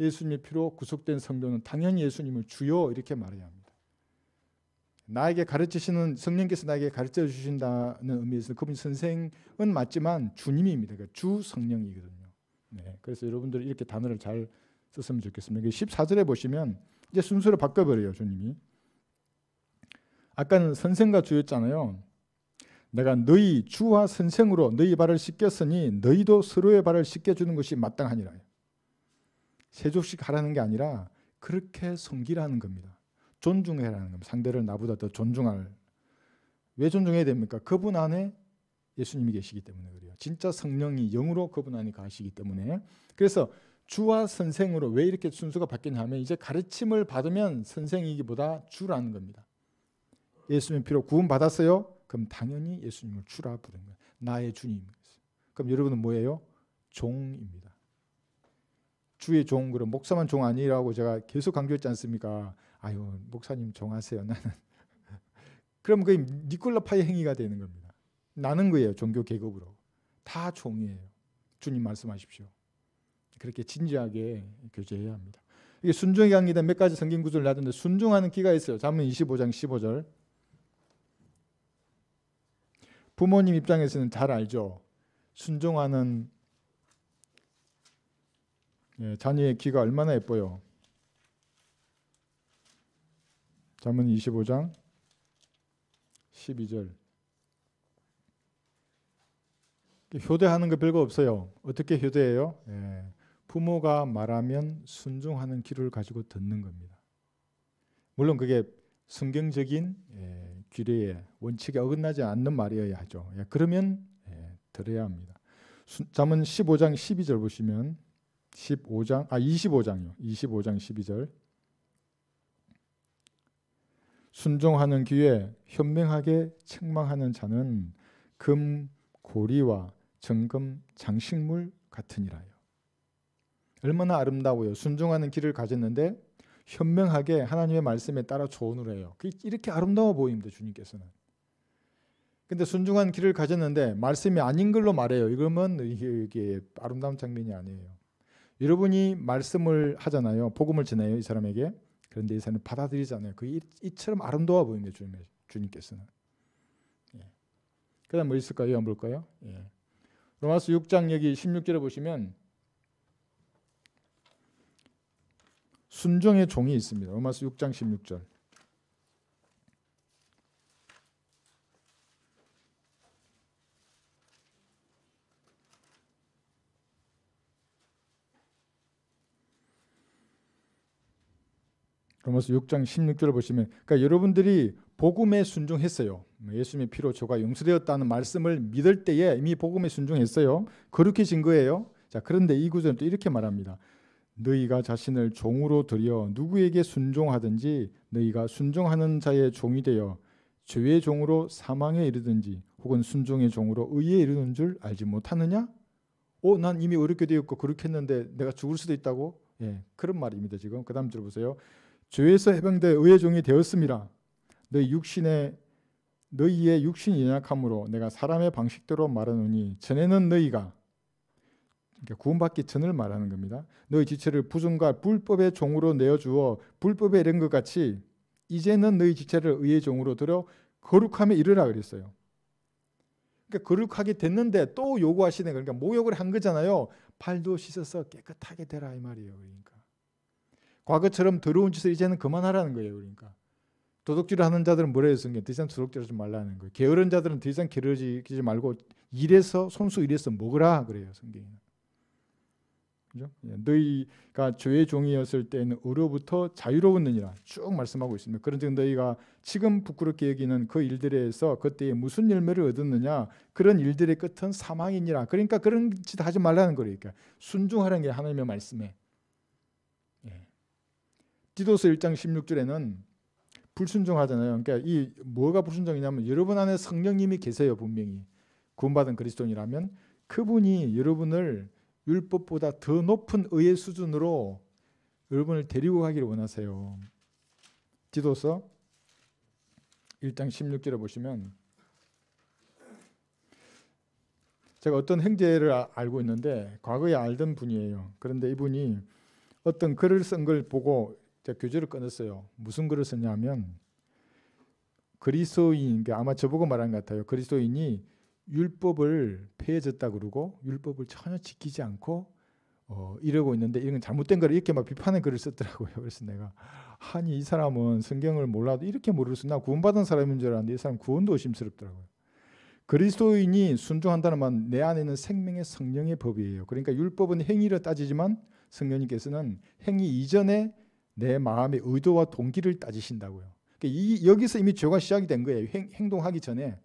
예수님의 피로 구속된 성도는 당연히 예수님을 주여 이렇게 말해야 합니다. 나에게 가르치시는 성령께서 나에게 가르쳐 주신다는 의미에서 그분이 선생은 맞지만 주님입니다. 그러니까 주 성령이거든요. 네, 그래서 여러분들 이렇게 단어를 잘 썼으면 좋겠습니다. 십사 절에 보시면 이제 순서를 바꿔버려요. 주님이 아까는 선생과 주였잖아요. 내가 너희 주와 선생으로 너희 발을 씻겼으니 너희도 서로의 발을 씻겨주는 것이 마땅하니라. 세족식 하라는 게 아니라 그렇게 섬기라는 겁니다. 존중해라는 겁니다. 상대를 나보다 더 존중할. 왜 존중해야 됩니까? 그분 안에 예수님이 계시기 때문에 그래요. 진짜 성령이 영으로 그분 안에 가시기 때문에. 그래서 주와 선생으로 왜 이렇게 순서가 바뀌냐 하면 이제 가르침을 받으면 선생이기보다 주라는 겁니다. 예수님의 피로 구원 받았어요? 그럼 당연히 예수님을 주라 부르는 거예요. 나의 주님이었어요. 그럼 여러분은 뭐예요? 종입니다. 주의 종. 그럼 목사만 종 아니라고 제가 계속 강조했지 않습니까? 아유 목사님 종하세요 나는. 그럼 그게 니콜라파의 행위가 되는 겁니다. 나는 거예요. 종교 계급으로. 다 종이에요. 주님 말씀하십시오. 그렇게 진지하게 교제해야 합니다. 이게 순종의 강의다 몇 가지 성경 구절을 놨는데 순종하는 기가 있어요. 잠언 이십오 장 십오 절. 부모님 입장에서는 잘 알죠. 순종하는 자녀의 귀가 얼마나 예뻐요. 잠언 이십오 장 십이 절. 효대하는 거 별거 없어요. 어떻게 효대해요? 예. 부모가 말하면 순종하는 귀를 가지고 듣는 겁니다. 물론 그게 성경적인 예, 규례의 원칙에 어긋나지 않는 말이어야 하죠. 예, 그러면 예, 들어야 합니다. 잠언 십오 장 십이 절 보시면 십오 장 아 이십오 장요. 이십오 장 십이 절. 순종하는 귀에 현명하게 책망하는 자는 금 고리와 정금 장식물 같으니라요. 얼마나 아름다워요. 순종하는 귀를 가졌는데 현명하게 하나님의 말씀에 따라 조언을 해요. 이렇게 아름다워 보입니다. 주님께서는. 근데 순종한 길을 가졌는데 말씀이 아닌 걸로 말해요. 이러면 이게 아름다운 장면이 아니에요. 여러분이 말씀을 하잖아요. 복음을 전해요. 이 사람에게. 그런데 이 사람은 받아들이지 않아요. 그 이처럼 아름다워 보입니다. 주님, 주님께서는. 예. 그 다음 뭐 있을까요? 한번 볼까요? 예. 로마서 육 장 여기 십육 절에 보시면 순종의 종이 있습니다. 로마서 육 장 십육 절. 로마서 육 장 십육 절을 보시면 그러니까 여러분들이 복음에 순종했어요. 예수님의 피로 저가 용서되었다는 말씀을 믿을 때에 이미 복음에 순종했어요. 거룩해진 거예요. 자, 그런데 이 구절은 또 이렇게 말합니다. 너희가 자신을 종으로 들여 누구에게 순종하든지 너희가 순종하는 자의 종이 되어 죄의 종으로 사망에 이르든지 혹은 순종의 종으로 의에 이르는 줄 알지 못하느냐? 오, 난 이미 어렵게 되었고 그렇게 했는데 내가 죽을 수도 있다고? 예, 그런 말입니다. 지금 그 다음 줄 보세요. 죄에서 해방돼 의의 종이 되었습니다. 너희 육신의 너희의 육신이 연약함으로 내가 사람의 방식대로 말하노니 전에는 너희가 그러니까 구원받기 전을 말하는 겁니다. 너희 지체를 부정과 불법의 종으로 내어주어 불법에 이른 것 같이 이제는 너희 지체를 의의 종으로 들여 거룩함에 이르라 그랬어요. 그러니까 거룩하게 됐는데 또 요구하시네. 그러니까 모욕을 한 거잖아요. 발도 씻어서 깨끗하게 되라 이 말이에요. 그러니까 과거처럼 더러운 짓을 이제는 그만하라는 거예요. 그러니까 도둑질을 하는 자들은 뭐라 했었냐? 더 이상 도둑질하지 말라는 거예요. 게으른 자들은 더 이상 게으르지 말고 일해서 손수 일해서 먹으라 그래요. 성경에는. 그죠? 너희가 죄의 종이었을 때는 의로부터 자유로웠느니라 쭉 말씀하고 있습니다. 그런즉 너희가 지금 부끄럽게 여기는 그 일들에서 그때에 무슨 열매를 얻었느냐? 그런 일들의 끝은 사망이니라. 그러니까 그런 짓 하지 말라는 거예요. 그러니까 순종하라는 게 하나님의 말씀에. 예. 디도서 일 장 십육 절에는 불순종하잖아요. 그러니까 이 뭐가 불순종이냐면 여러분 안에 성령님이 계세요. 분명히 구원받은 그리스도인이라면 그분이 여러분을 율법보다 더 높은 의의 수준으로 여러분을 데리고 가기를 원하세요. 디도서 일 장 십육 절에 보시면 제가 어떤 형제를 알고 있는데 과거에 알던 분이에요. 그런데 이분이 어떤 글을 쓴 걸 보고 제가 교재를 끊었어요. 무슨 글을 썼냐면 그리스도인, 아마 저보고 말한 것 같아요. 그리스도인이 율법을 폐해졌다 그러고 율법을 전혀 지키지 않고 어, 이러고 있는데 이건 잘못된 거를 이렇게 막 비판의 글을 썼더라고요. 그래서 내가 아니 이 사람은 성경을 몰라도 이렇게 모를 수 있나? 구원받은 사람인 줄 알았는데 이 사람 구원도 의심스럽더라고요. 그리스도인이 순종한다는 말은 내 안에는 생명의 성령의 법이에요. 그러니까 율법은 행위를 따지지만 성령님께서는 행위 이전에 내 마음의 의도와 동기를 따지신다고요. 그러니까 이, 여기서 이미 죄가 시작이 된 거예요. 행, 행동하기 전에.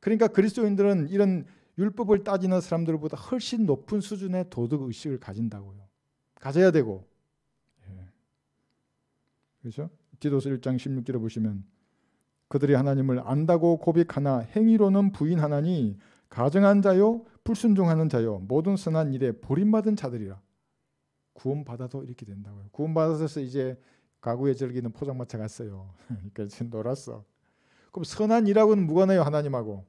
그러니까 그리스도인들은 이런 율법을 따지는 사람들보다 훨씬 높은 수준의 도덕의식을 가진다고요. 가져야 되고. 예. 그렇죠? 디도서 일 장 십육 절에 보시면 그들이 하나님을 안다고 고백하나 행위로는 부인하나니 가증한 자요 불순종하는 자요 모든 선한 일에 버림받은 자들이라. 구원받아도 이렇게 된다고요. 구원받아서 이제 가구에 즐기는 포장마차 갔어요. 그러니까 이제 놀았어. 그럼 선한 일하고는 무관해요. 하나님하고.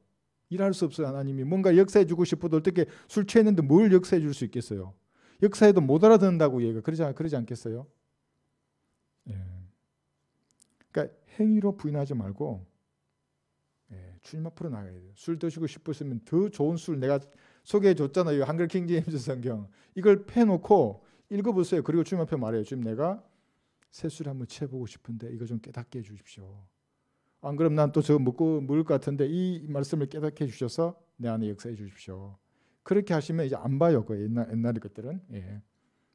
일할 수 없어요. 하나님이 뭔가 역사해 주고 싶어도 어떻게 술 취했는데 뭘 역사해 줄 수 있겠어요. 역사해도 못 알아듣는다고 얘가 그러지, 그러지 않겠어요? 예. 그러니까 행위로 부인하지 말고 예, 주님 앞으로 나가야 돼요. 술 드시고 싶었으면 더 좋은 술 내가 소개해 줬잖아요. 한글 킹제임스 성경. 이걸 패놓고 읽어보세요. 그리고 주님 앞에 말해요. 주님 내가 새 술 한번 취해보고 싶은데 이거 좀 깨닫게 해 주십시오. 안 그럼 난 또 저거 먹고 먹을 것 같은데 이 말씀을 깨닫게 해주셔서 내 안에 역사해 주십시오. 그렇게 하시면 이제 안 봐요. 그 옛날, 옛날의 것들은. 예.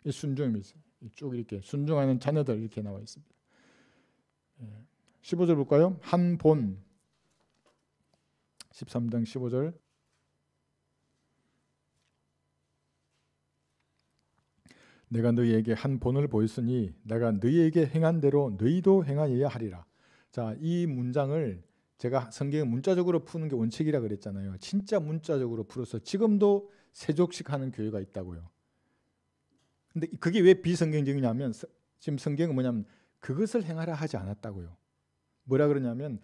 이 순종입니다. 쭉 이렇게 순종하는 자녀들 이렇게 나와 있습니다. 예. 십오 절 볼까요? 한 본. 십삼 장 십오 절. 내가 너희에게 한 본을 보였으니 내가 너희에게 행한 대로 너희도 행하여야 하리라. 자, 이 문장을 제가 성경에 문자적으로 푸는 게 원칙이라 그랬잖아요. 진짜 문자적으로 풀어서 지금도 세족식 하는 교회가 있다고요. 근데 그게 왜 비성경적이냐면 지금 성경은 뭐냐면 그것을 행하라 하지 않았다고요. 뭐라 그러냐면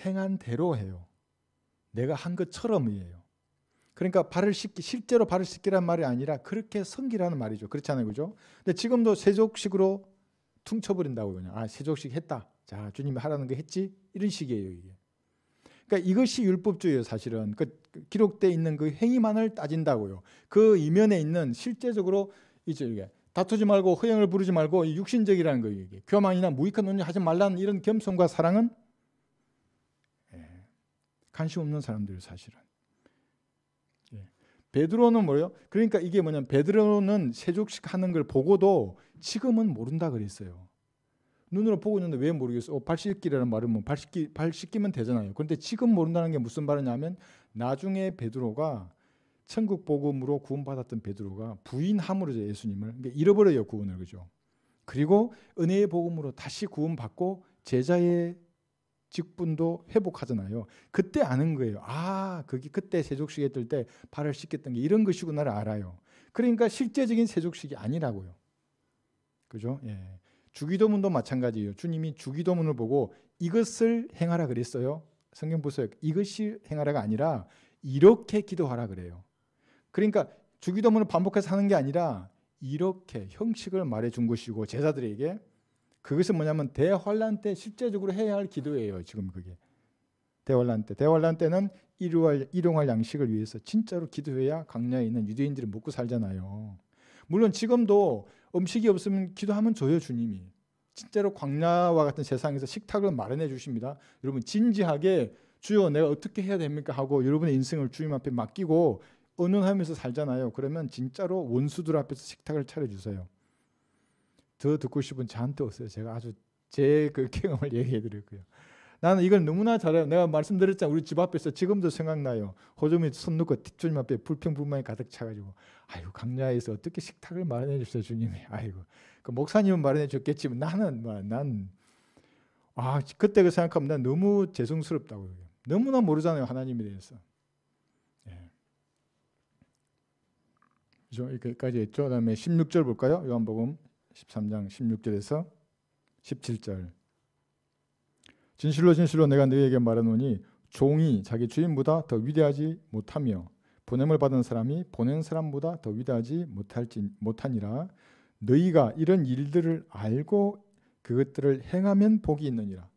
행한 대로 해요. 내가 한 것처럼이에요. 그러니까 발을 씻기, 실제로 발을 씻기란 말이 아니라 그렇게 섬기라는 말이죠. 그렇잖아요. 그죠? 근데 지금도 세족식으로 퉁쳐버린다고요. 그냥 아, 세족식 했다. 자, 주님이 하라는 거 했지? 이런 식이에요, 이게. 그러니까 이것이 율법주의예요, 사실은. 그 기록되어 있는 그 행위만을 따진다고요. 그 이면에 있는 실제적으로 이제 이게 다투지 말고 허영을 부르지 말고 육신적이라는 거예요, 이게. 교만이나 무익한 논리 하지 말라는 이런 겸손과 사랑은 예, 관심 없는 사람들 사실은. 예. 베드로는 뭐예요? 그러니까 이게 뭐냐면 베드로는 세족식 하는 걸 보고도 지금은 모른다 그랬어요. 눈으로 보고 있는데 왜 모르겠어? 어, 발 씻기라는 말은 뭐 발 씻기, 발 씻기면 되잖아요. 그런데 지금 모른다는 게 무슨 말이냐면 나중에 베드로가 천국 복음으로 구원받았던 베드로가 부인함으로 예수님을 그러니까 잃어버려요 구원을 그죠? 그리고 은혜의 복음으로 다시 구원받고 제자의 직분도 회복하잖아요. 그때 아는 거예요. 아, 그게 그때 세족식 했을 때 발을 씻겼던 게 이런 것이구나를 알아요. 그러니까 실제적인 세족식이 아니라고요. 그죠? 예. 주기도문도 마찬가지예요. 주님이 주기도문을 보고 이것을 행하라 그랬어요. 성경 보세요. 이것이 행하라가 아니라 이렇게 기도하라 그래요. 그러니까 주기도문을 반복해서 하는 게 아니라 이렇게 형식을 말해준 것이고 제자들에게 그것은 뭐냐면 대환란 때 실제적으로 해야 할 기도예요. 지금 그게. 대환란 때. 대환란 때는 일용할, 일용할 양식을 위해서 진짜로 기도해야 광야에 있는 유대인들이 먹고 살잖아요. 물론 지금도 음식이 없으면 기도하면 줘요 주님이. 진짜로 광야와 같은 세상에서 식탁을 마련해 주십니다. 여러분 진지하게 주여 내가 어떻게 해야 됩니까 하고 여러분의 인생을 주님 앞에 맡기고 언언하면서 살잖아요. 그러면 진짜로 원수들 앞에서 식탁을 차려주세요. 더 듣고 싶은 저한테 오세요. 제가 아주 제 그 경험을 얘기해 드렸고요. 나는 이걸 너무나 잘해요. 내가 말씀드렸잖아요. 우리 집 앞에서 지금도 생각나요. 호주민 손 넣고 주님 앞에 불평불만이 가득 차가지고 아이고 강야에서 어떻게 식탁을 마련해 주세요 주님이. 아이고 그 목사님은 마련해 줬겠지만 나는 뭐 난 아 그때 그 생각하면 난 너무 죄송스럽다고요. 너무나 모르잖아요 하나님에 대해서. 예. 그죠? 여기까지 했죠. 그다음에 십육 절 볼까요? 요한복음 십삼 장 십육 절에서 십칠 절. 진실로 진실로 내가 너희에게 말하노니 종이 자기 주인보다 더 위대하지 못하며 보냄을 받은 사람이 보낸 사람보다 더 위대하지 못할지 못하니라. 너희가 이런 일들을 알고 그것들을 행하면 복이 있느니라.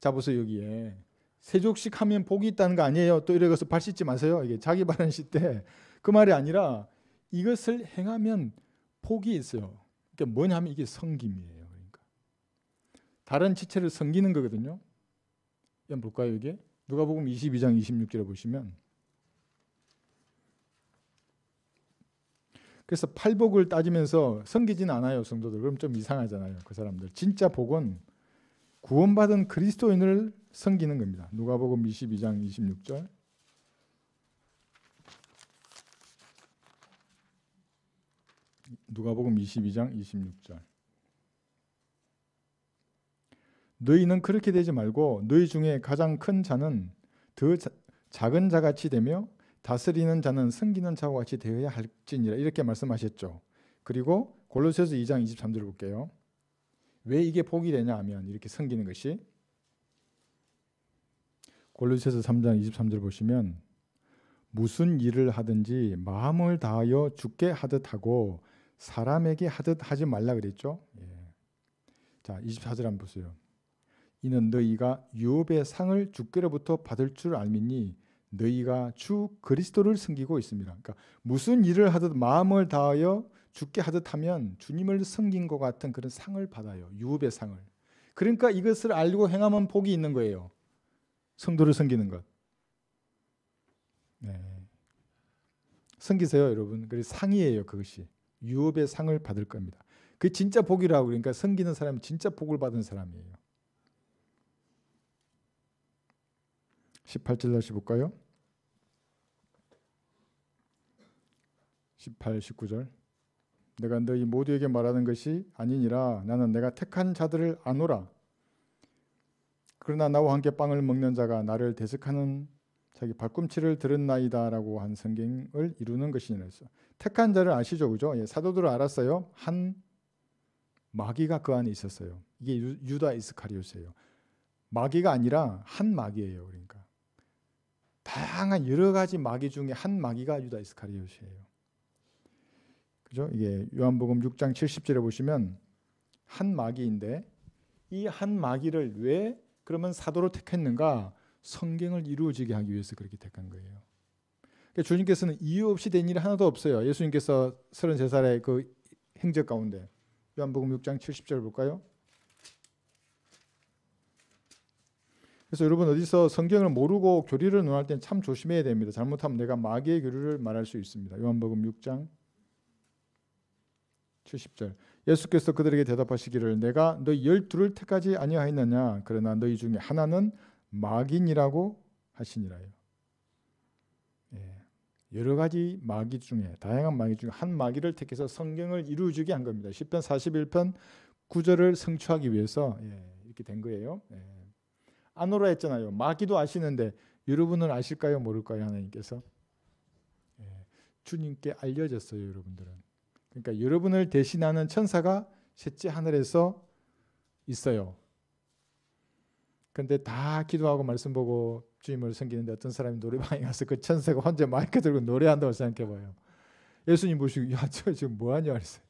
자 보세요, 여기에 세족식 하면 복이 있다는 거 아니에요. 또 이래서 발 씻지 마세요. 이게 자기 발언 시대 그 말이 아니라 이것을 행하면 복이 있어요. 그러니까 뭐냐 하면 이게 섬김이에요. 그러니까 다른 지체를 섬기는 거거든요. 한번 볼까요, 이게? 누가복음 이십이 장 이십육 절에 보시면 그래서 팔복을 따지면서 섬기진 않아요, 성도들. 그럼 좀 이상하잖아요, 그 사람들. 진짜 복은 구원받은 그리스도인을 섬기는 겁니다. 누가복음 이십이 장 이십육 절. 누가복음 이십이 장 이십육 절. 너희는 그렇게 되지 말고 너희 중에 가장 큰 자는 더 자, 작은 자같이 되며 다스리는 자는 섬기는 자와 같이 되어야 할지니라. 이렇게 말씀하셨죠. 그리고 골로새서 이 장 이십삼 절을 볼게요. 왜 이게 복이 되냐 하면 이렇게 섬기는 것이 골로새서 삼 장 이십삼 절을 보시면 무슨 일을 하든지 마음을 다하여 주께 하듯 하고 사람에게 하듯 하지 말라 그랬죠. 예. 자, 이십사 절 한번 보세요. 이는 너희가 유업의 상을 주께로부터 받을 줄 알미니 너희가 주 그리스도를 섬기고 있습니다. 그러니까 무슨 일을 하듯 마음을 다하여 주께 하듯 하면 주님을 섬긴 것 같은 그런 상을 받아요. 유업의 상을. 그러니까 이것을 알고 행하면 복이 있는 거예요. 성도를 섬기는 것. 네. 섬기세요, 여러분. 그래서 상이에요, 그것이. 유업의 상을 받을 겁니다. 그게 진짜 복이라고. 그러니까 섬기는 사람이 진짜 복을 받은 사람이에요. 십팔 절 다시 볼까요? 십팔, 십구 절. 내가 너희 모두에게 말하는 것이 아니니라. 나는 내가 택한 자들을 아노라. 그러나 나와 함께 빵을 먹는 자가 나를 대적하는 자기 발꿈치를 들었나이다 라고 한 성경을 이루는 것이니라 했어요. 택한 자를 아시죠, 그죠? 예, 사도들을 알았어요. 한 마귀가 그 안에 있었어요. 이게 유, 유다 이스카리옷이에요. 마귀가 아니라 한 마귀예요. 그러니까 다양한 여러 가지 마귀 중에 한 마귀가 유다 이스카리옷이에요. 그죠? 이게 요한복음 육 장 칠십 절에 보시면 한 마귀인데 이 한 마귀를 왜 그러면 사도로 택했는가? 성경을 이루어지게 하기 위해서 그렇게 택한 거예요. 그러니까 주님께서는 이유 없이 된 일이 하나도 없어요. 예수님께서 서른세 살의 그 행적 가운데 요한복음 육 장 칠십 절을 볼까요? 그래서 여러분 어디서 성경을 모르고 교리를 논할 때는 참 조심해야 됩니다. 잘못하면 내가 마귀의 교리를 말할 수 있습니다. 요한복음 육 장 칠십 절. 예수께서 그들에게 대답하시기를 내가 너희 열둘을 택하지 아니하였느냐. 그러나 너희 중에 하나는 마귀니라고 하시니라요. 예. 여러 가지 마귀 중에 다양한 마귀 중에 한 마귀를 택해서 성경을 이루어주게 한 겁니다. 시편 사십일 편 구 절을 성취하기 위해서 예, 이렇게 된 거예요. 예. 아노라 했잖아요. 마귀도 아시는데 여러분은 아실까요, 모를까요? 하나님께서 예. 주님께 알려졌어요, 여러분들은. 그러니까 여러분을 대신하는 천사가 셋째 하늘에서 있어요. 근데 다 기도하고 말씀 보고 주님을 섬기는데 어떤 사람이 노래방에 가서 그 천사가 혼자 마이크 들고 노래한다고 생각해봐요. 예수님 보시고 야, 저 지금 뭐하냐 그랬어요.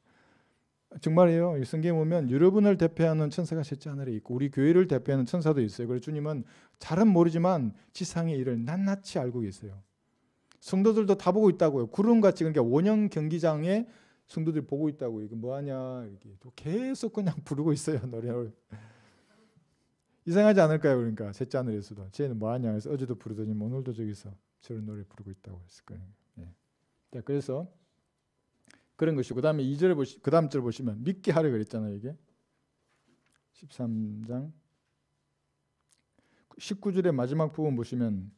정말이에요. 성경에 보면 여러분을 대표하는 천사가 셋째 하늘에 있고 우리 교회를 대표하는 천사도 있어요. 그래서 주님은 잘은 모르지만 지상의 일을 낱낱이 알고 계세요. 성도들도 다 보고 있다고요. 구름같이. 그러니까 원형 경기장에 성도들이 보고 있다고요. 이거 뭐하냐 이렇게 계속 그냥 부르고 있어요, 노래를. 이상하지 않을까요? 그러니까 셋째 하늘에서도 쟤는 뭐하냐 해서 어제도 부르더니 오늘도 저기서 저런 노래 부르고 있다고 했을 거예요. 예. 그래서 그런 것이고 그다음에 이 절에 보시 그다음 절 보시면 믿게 하려 그랬잖아요. 이게 십삼 장 십구 절의 마지막 부분 보시면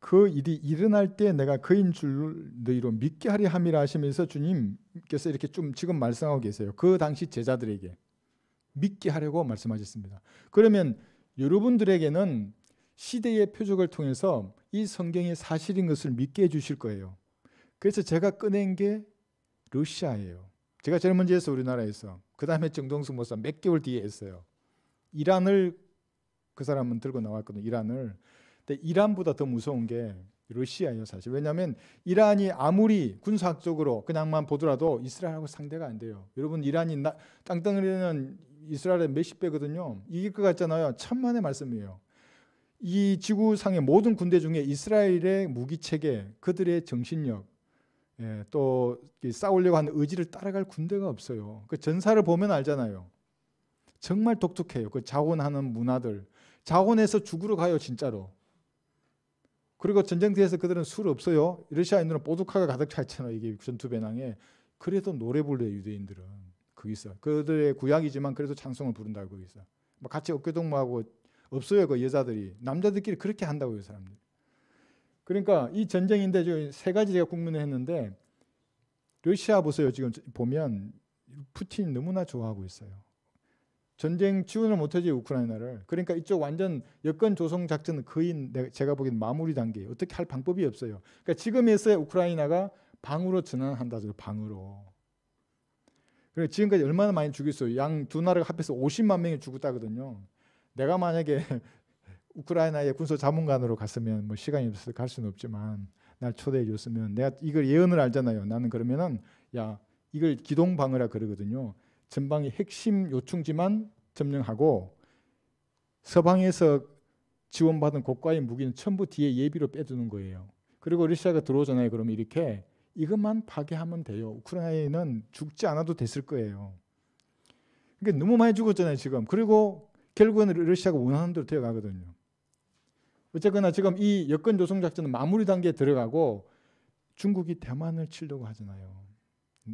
그 일이 일어날 때 내가 그인 줄 너희로 믿게 하리 함이라 하시면서 주님께서 이렇게 좀 지금 말씀하고 계세요. 그 당시 제자들에게 믿게 하려고 말씀하셨습니다. 그러면 여러분들에게는 시대의 표적을 통해서 이 성경이 사실인 것을 믿게 해주실 거예요. 그래서 제가 꺼낸 게 러시아예요. 제가 제일 먼저 했어요, 우리나라에서. 그 다음에 정동수 목사 몇 개월 뒤에 했어요. 이란을 그 사람은 들고 나왔거든요, 이란을. 근데 이란보다 더 무서운 게 러시아예요 사실. 왜냐하면 이란이 아무리 군사학적으로 그냥만 보더라도 이스라엘하고 상대가 안 돼요. 여러분 이란이 나, 땅덩어리는 이스라엘의 몇십 배거든요. 이길 것 같잖아요. 천만의 말씀이에요. 이 지구상의 모든 군대 중에 이스라엘의 무기체계, 그들의 정신력, 예, 또 싸우려고 하는 의지를 따라갈 군대가 없어요. 그 전사를 보면 알잖아요. 정말 독특해요. 그 자원하는 문화들. 자원해서 죽으러 가요 진짜로. 그리고 전쟁터에서 그들은 술 없어요. 러시아인들은 보드카가 가득 차 있잖아요. 이게 전투 배낭에. 그래도 노래 불러요 유대인들은. 거기 있어. 그들의 구약이지만 그래도 찬송을 부른다고 거기 있어. 막 같이 어깨동무하고 없어요 그 여자들이. 남자들끼리 그렇게 한다고요 사람들. 그러니까 이 전쟁인데 지금 세 가지 제가 국문을 했는데 러시아 보세요. 지금 보면 푸틴 너무나 좋아하고 있어요. 전쟁 지원을 못하지 우크라이나를. 그러니까 이쪽 완전 여건 조성 작전은 거의 제가 보기엔 마무리 단계예요. 어떻게 할 방법이 없어요. 그러니까 지금에서야 우크라이나가 방으로 전환한다죠. 방으로. 그리고 지금까지 얼마나 많이 죽였어요. 양 두 나라가 합해서 오십만 명이 죽었다거든요. 내가 만약에 우크라이나의 군소 자문관으로 갔으면 뭐 시간이 없어서 갈 수는 없지만 날 초대해 줬으면 내가 이걸 예언을 알잖아요. 나는 그러면은 야 이걸 기동방어라 그러거든요. 전방이 핵심 요충지만 점령하고 서방에서 지원받은 고가의 무기는 전부 뒤에 예비로 빼두는 거예요. 그리고 러시아가 들어오잖아요. 그러면 이렇게 이것만 파괴하면 돼요. 우크라이나는 죽지 않아도 됐을 거예요. 그러니까 너무 많이 죽었잖아요 지금. 그리고 결국에는 러시아가 원하는 대로 되어가거든요. 어쨌거나 지금 이 여건 조성 작전은 마무리 단계에 들어가고 중국이 대만을 치려고 하잖아요.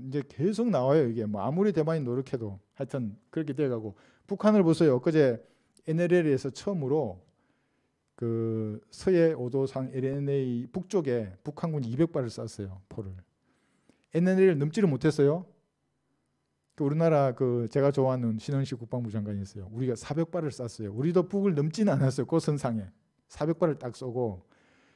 이제 계속 나와요 이게. 뭐 아무리 대만이 노력해도 하여튼 그렇게 돼가고. 북한을 보세요. 엊그제 엔엘엘에서 처음으로 그 서해 오도상 엘엔에이 북쪽에 북한군 이백 발을 쐈어요. 포를. 엔엘엘을 넘지를 못했어요. 그 우리나라 그 제가 좋아하는 신원식 국방부 장관이 있어요. 우리가 사백 발을 쐈어요. 우리도 북을 넘지는 않았어요. 그 선상에 사백 발을 딱 쏘고.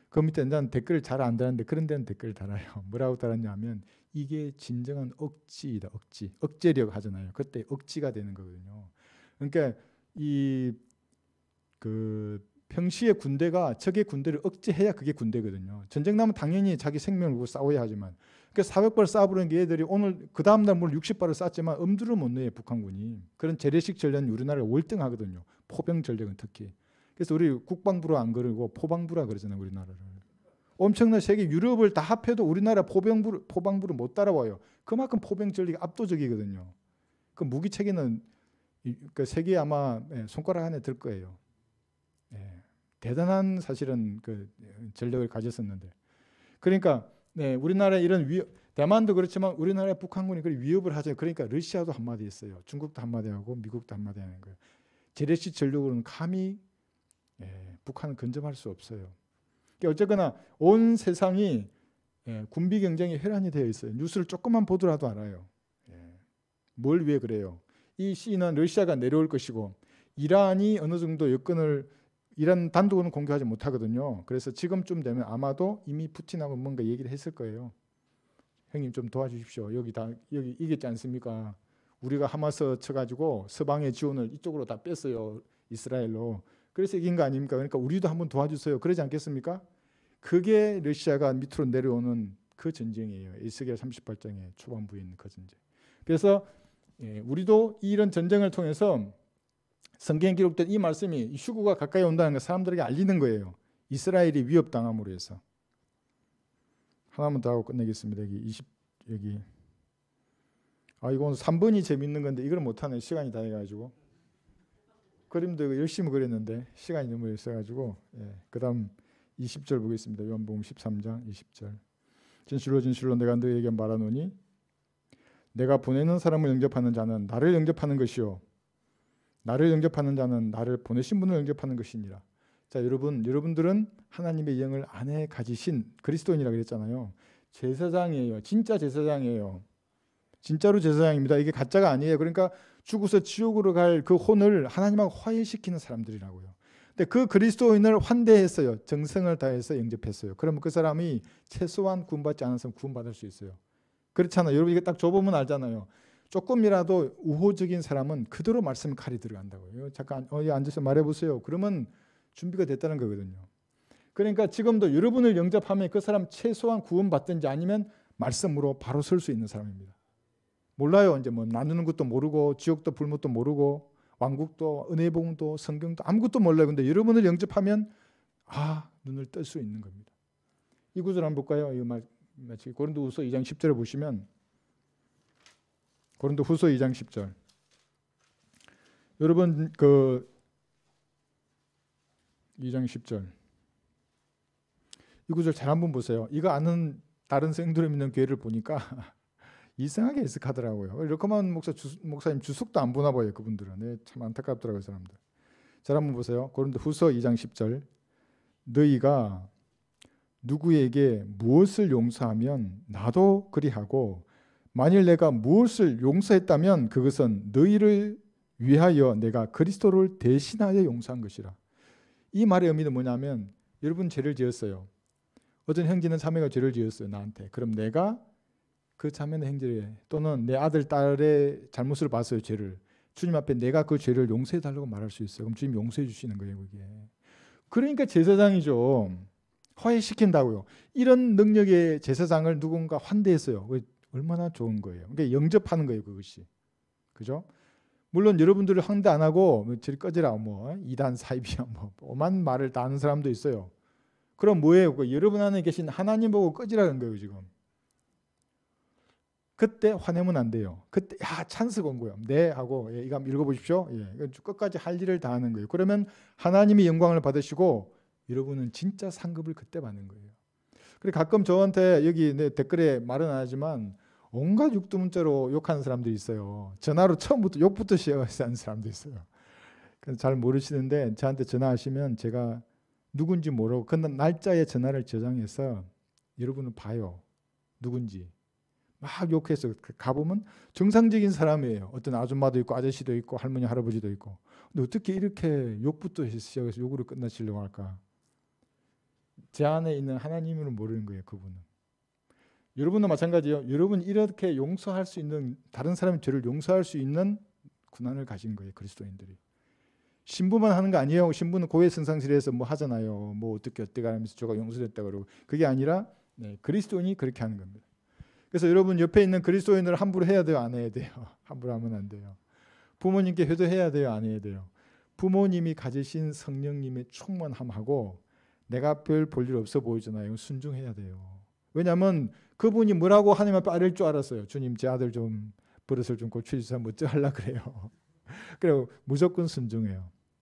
그 밑에 일단 댓글을 잘 안 달았는데 그런 데는 댓글을 달아요. 뭐라고 달았냐면 이게 진정한 억지이다. 억지. 억제력 하잖아요. 그때 억지가 되는 거거든요. 그러니까 이 그 평시의 군대가 적의 군대를 억제해야 그게 군대거든요. 전쟁 나면 당연히 자기 생명을 걸고 싸워야 하지만. 그러니까 사백 발 쏴버리는 게 얘들이 오늘 그 다음 날 물론 육십 발을 쐈지만 엄두를 못 내요 북한군이. 그런 재래식 전략은 우리나라가 월등하거든요. 포병 전략은 특히. 그래서 우리 국방부로 안 그러고 포방부라 그러잖아요. 우리나라를. 엄청난 세계 유럽을 다 합해도 우리나라 포병부를, 포방부를 못 따라와요. 그만큼 포병 전력이 압도적이거든요. 그 무기체계는 그 세계 아마 손가락 안에 들 거예요. 예, 대단한 사실은 그 전력을 가졌었는데. 그러니까 네, 우리나라 이런 위협, 대만도 그렇지만 우리나라 북한군이 그런 위협을 하죠. 그러니까 러시아도 한마디 했어요. 중국도 한마디 하고 미국도 한마디 하는 거예요. 재래식 전력으로는 감히 예, 북한은 근접할 수 없어요. 그러니까 어쨌거나 온 세상이 예, 군비 경쟁에 혈안이 되어 있어요. 뉴스를 조금만 보더라도 알아요. 예. 뭘 위해 그래요? 이 시인은 러시아가 내려올 것이고 이란이 어느 정도 여건을 이란 단독으로는 공격하지 못하거든요. 그래서 지금쯤 되면 아마도 이미 푸틴하고 뭔가 얘기를 했을 거예요. 형님 좀 도와주십시오. 여기 다 여기 이겼지 않습니까? 우리가 하마스 쳐가지고 서방의 지원을 이쪽으로 다 뺐어요. 이스라엘로. 그래서 이긴 거 아닙니까? 그러니까 우리도 한번 도와주세요. 그러지 않겠습니까? 그게 러시아가 밑으로 내려오는 그 전쟁이에요. 에스겔 삼십팔 장의 초반부에 있는 그 전쟁. 그래서 예, 우리도 이런 전쟁을 통해서 성경에 기록된 이 말씀이 휴거가 가까이 온다는 걸 사람들에게 알리는 거예요. 이스라엘이 위협당함으로 해서. 하나만 더 하고 끝내겠습니다. 여기 이십 여기. 아 이건 삼 번이 재밌는 건데 이걸 못하네. 시간이 다 해가지고. 그림도 열심히 그렸는데 시간이 너무 있어가지고. 예. 그 다음 이십 절 보겠습니다. 요한복음 십삼 장 이십 절. 진실로 진실로 내가 너희에게 말하노니 내가 보내는 사람을 영접하는 자는 나를 영접하는 것이요 나를 영접하는 자는 나를 보내신 분을 영접하는 것이니라. 자 여러분, 여러분들은 하나님의 영을 안에 가지신 그리스도인이라 그랬잖아요. 제사장이에요. 진짜 제사장이에요. 진짜로 제사장입니다. 이게 가짜가 아니에요. 그러니까 죽어서 지옥으로 갈 그 혼을 하나님하고 화해시키는 사람들이라고요. 근데 그 그리스도인을 환대했어요. 정성을 다해서 영접했어요. 그러면 그 사람이 최소한 구원받지 않았으면 구원받을 수 있어요. 그렇잖아요. 여러분 이게 딱 줘보면 알잖아요. 조금이라도 우호적인 사람은 그대로 말씀 칼이 들어간다고요. 잠깐 어디 앉아서 말해보세요. 그러면 준비가 됐다는 거거든요. 그러니까 지금도 여러분을 영접하면 그 사람 최소한 구원받든지 아니면 말씀으로 바로 설 수 있는 사람입니다. 몰라요. 이제 뭐 나누는 것도 모르고 지옥도 불못도 모르고 왕국도 은혜복음도 성경도 아무것도 몰라요. 근데 여러분을 영접하면 아 눈을 뜰 수 있는 겁니다. 이 구절 한번 볼까요? 이 말 고린도후서 이 장 십 절에 보시면 고린도후서 이 장 십 절 여러분 그 이 장 십 절 이 구절 잘 한번 보세요. 이거 아는 다른 성도를 믿는 교회를 보니까 이상하게 해석하더라고요. 르커만 목사, 주, 목사님 주석도 안 보나 봐요. 그분들은. 네, 참 안타깝더라고요. 사람들. 잘 한번 보세요. 고린도후서 이 장 십 절 너희가 누구에게 무엇을 용서하면 나도 그리하고 만일 내가 무엇을 용서했다면 그것은 너희를 위하여 내가 그리스도를 대신하여 용서한 것이라. 이 말의 의미는 뭐냐면 여러분 죄를 지었어요. 어떤 형제는 자매가 죄를 지었어요. 나한테. 그럼 내가 그 자매의 행제를 또는 내 아들, 딸의 잘못을 봤어요. 죄를. 주님 앞에 내가 그 죄를 용서해 달라고 말할 수 있어요. 그럼 주님 용서해 주시는 거예요. 그게. 그러니까 제사장이죠. 화해시킨다고요. 이런 능력의 제사장을 누군가 환대했어요. 얼마나 좋은 거예요. 그러니까 영접하는 거예요. 그것이. 그죠? 물론 여러분들을 환대 안 하고 저리 꺼지라. 뭐 이단 사이비야. 뭐 오만 말을 다 하는 사람도 있어요. 그럼 뭐예요? 여러분 안에 계신 하나님 보고 꺼지라는 거예요. 지금. 그때 화내면 안 돼요. 그때 야 찬스가 온 거예요. 네 하고 예, 이거 한번 읽어보십시오. 예, 끝까지 할 일을 다 하는 거예요. 그러면 하나님이 영광을 받으시고 여러분은 진짜 상급을 그때 받는 거예요. 그리고 가끔 저한테 여기 내 댓글에 말은 안 하지만 온갖 육두문자로 욕하는 사람들이 있어요. 전화로 처음부터 욕부터 시작하는 사람도 있어요. 그래서 잘 모르시는데 저한테 전화하시면 제가 누군지 모르고 그 날짜에 전화를 저장해서 여러분은 봐요. 누군지. 막 욕해서 가보면 정상적인 사람이에요. 어떤 아줌마도 있고 아저씨도 있고 할머니 할아버지도 있고. 근데 어떻게 이렇게 욕부터 시작해서 욕으로 끝나시려고 할까? 제 안에 있는 하나님을 모르는 거예요. 그분은. 여러분도 마찬가지예요. 여러분 이렇게 용서할 수 있는 다른 사람의 죄를 용서할 수 있는 권한을 가진 거예요. 그리스도인들이. 신부만 하는 거 아니에요. 신부는 고해 성상실에서 뭐 하잖아요. 뭐 어떻게 어떻게 하면서 저가 용서됐다 그러고. 그게 아니라 네, 그리스도인이 그렇게 하는 겁니다. 그래서 여러분 옆에 있는 그리스도인을 함부로 해야 돼요? 안 해야 돼요? 함부로 하면 안 돼요. 부모님께 효도해야 돼요? 안 해야 돼요? 부모님이 가지신 성령님의 충만함하고 내가 별 볼 일 없어 보이잖아요. 순종해야 돼요. 왜냐하면 그분이 뭐라고 하나님 앞에 아뢰일 줄 알았어요. 주님 제 아들 좀 버릇을 좀 고쳐주세요. 뭐 어쩌려고 그래요. 그리고 무조건 순종해요.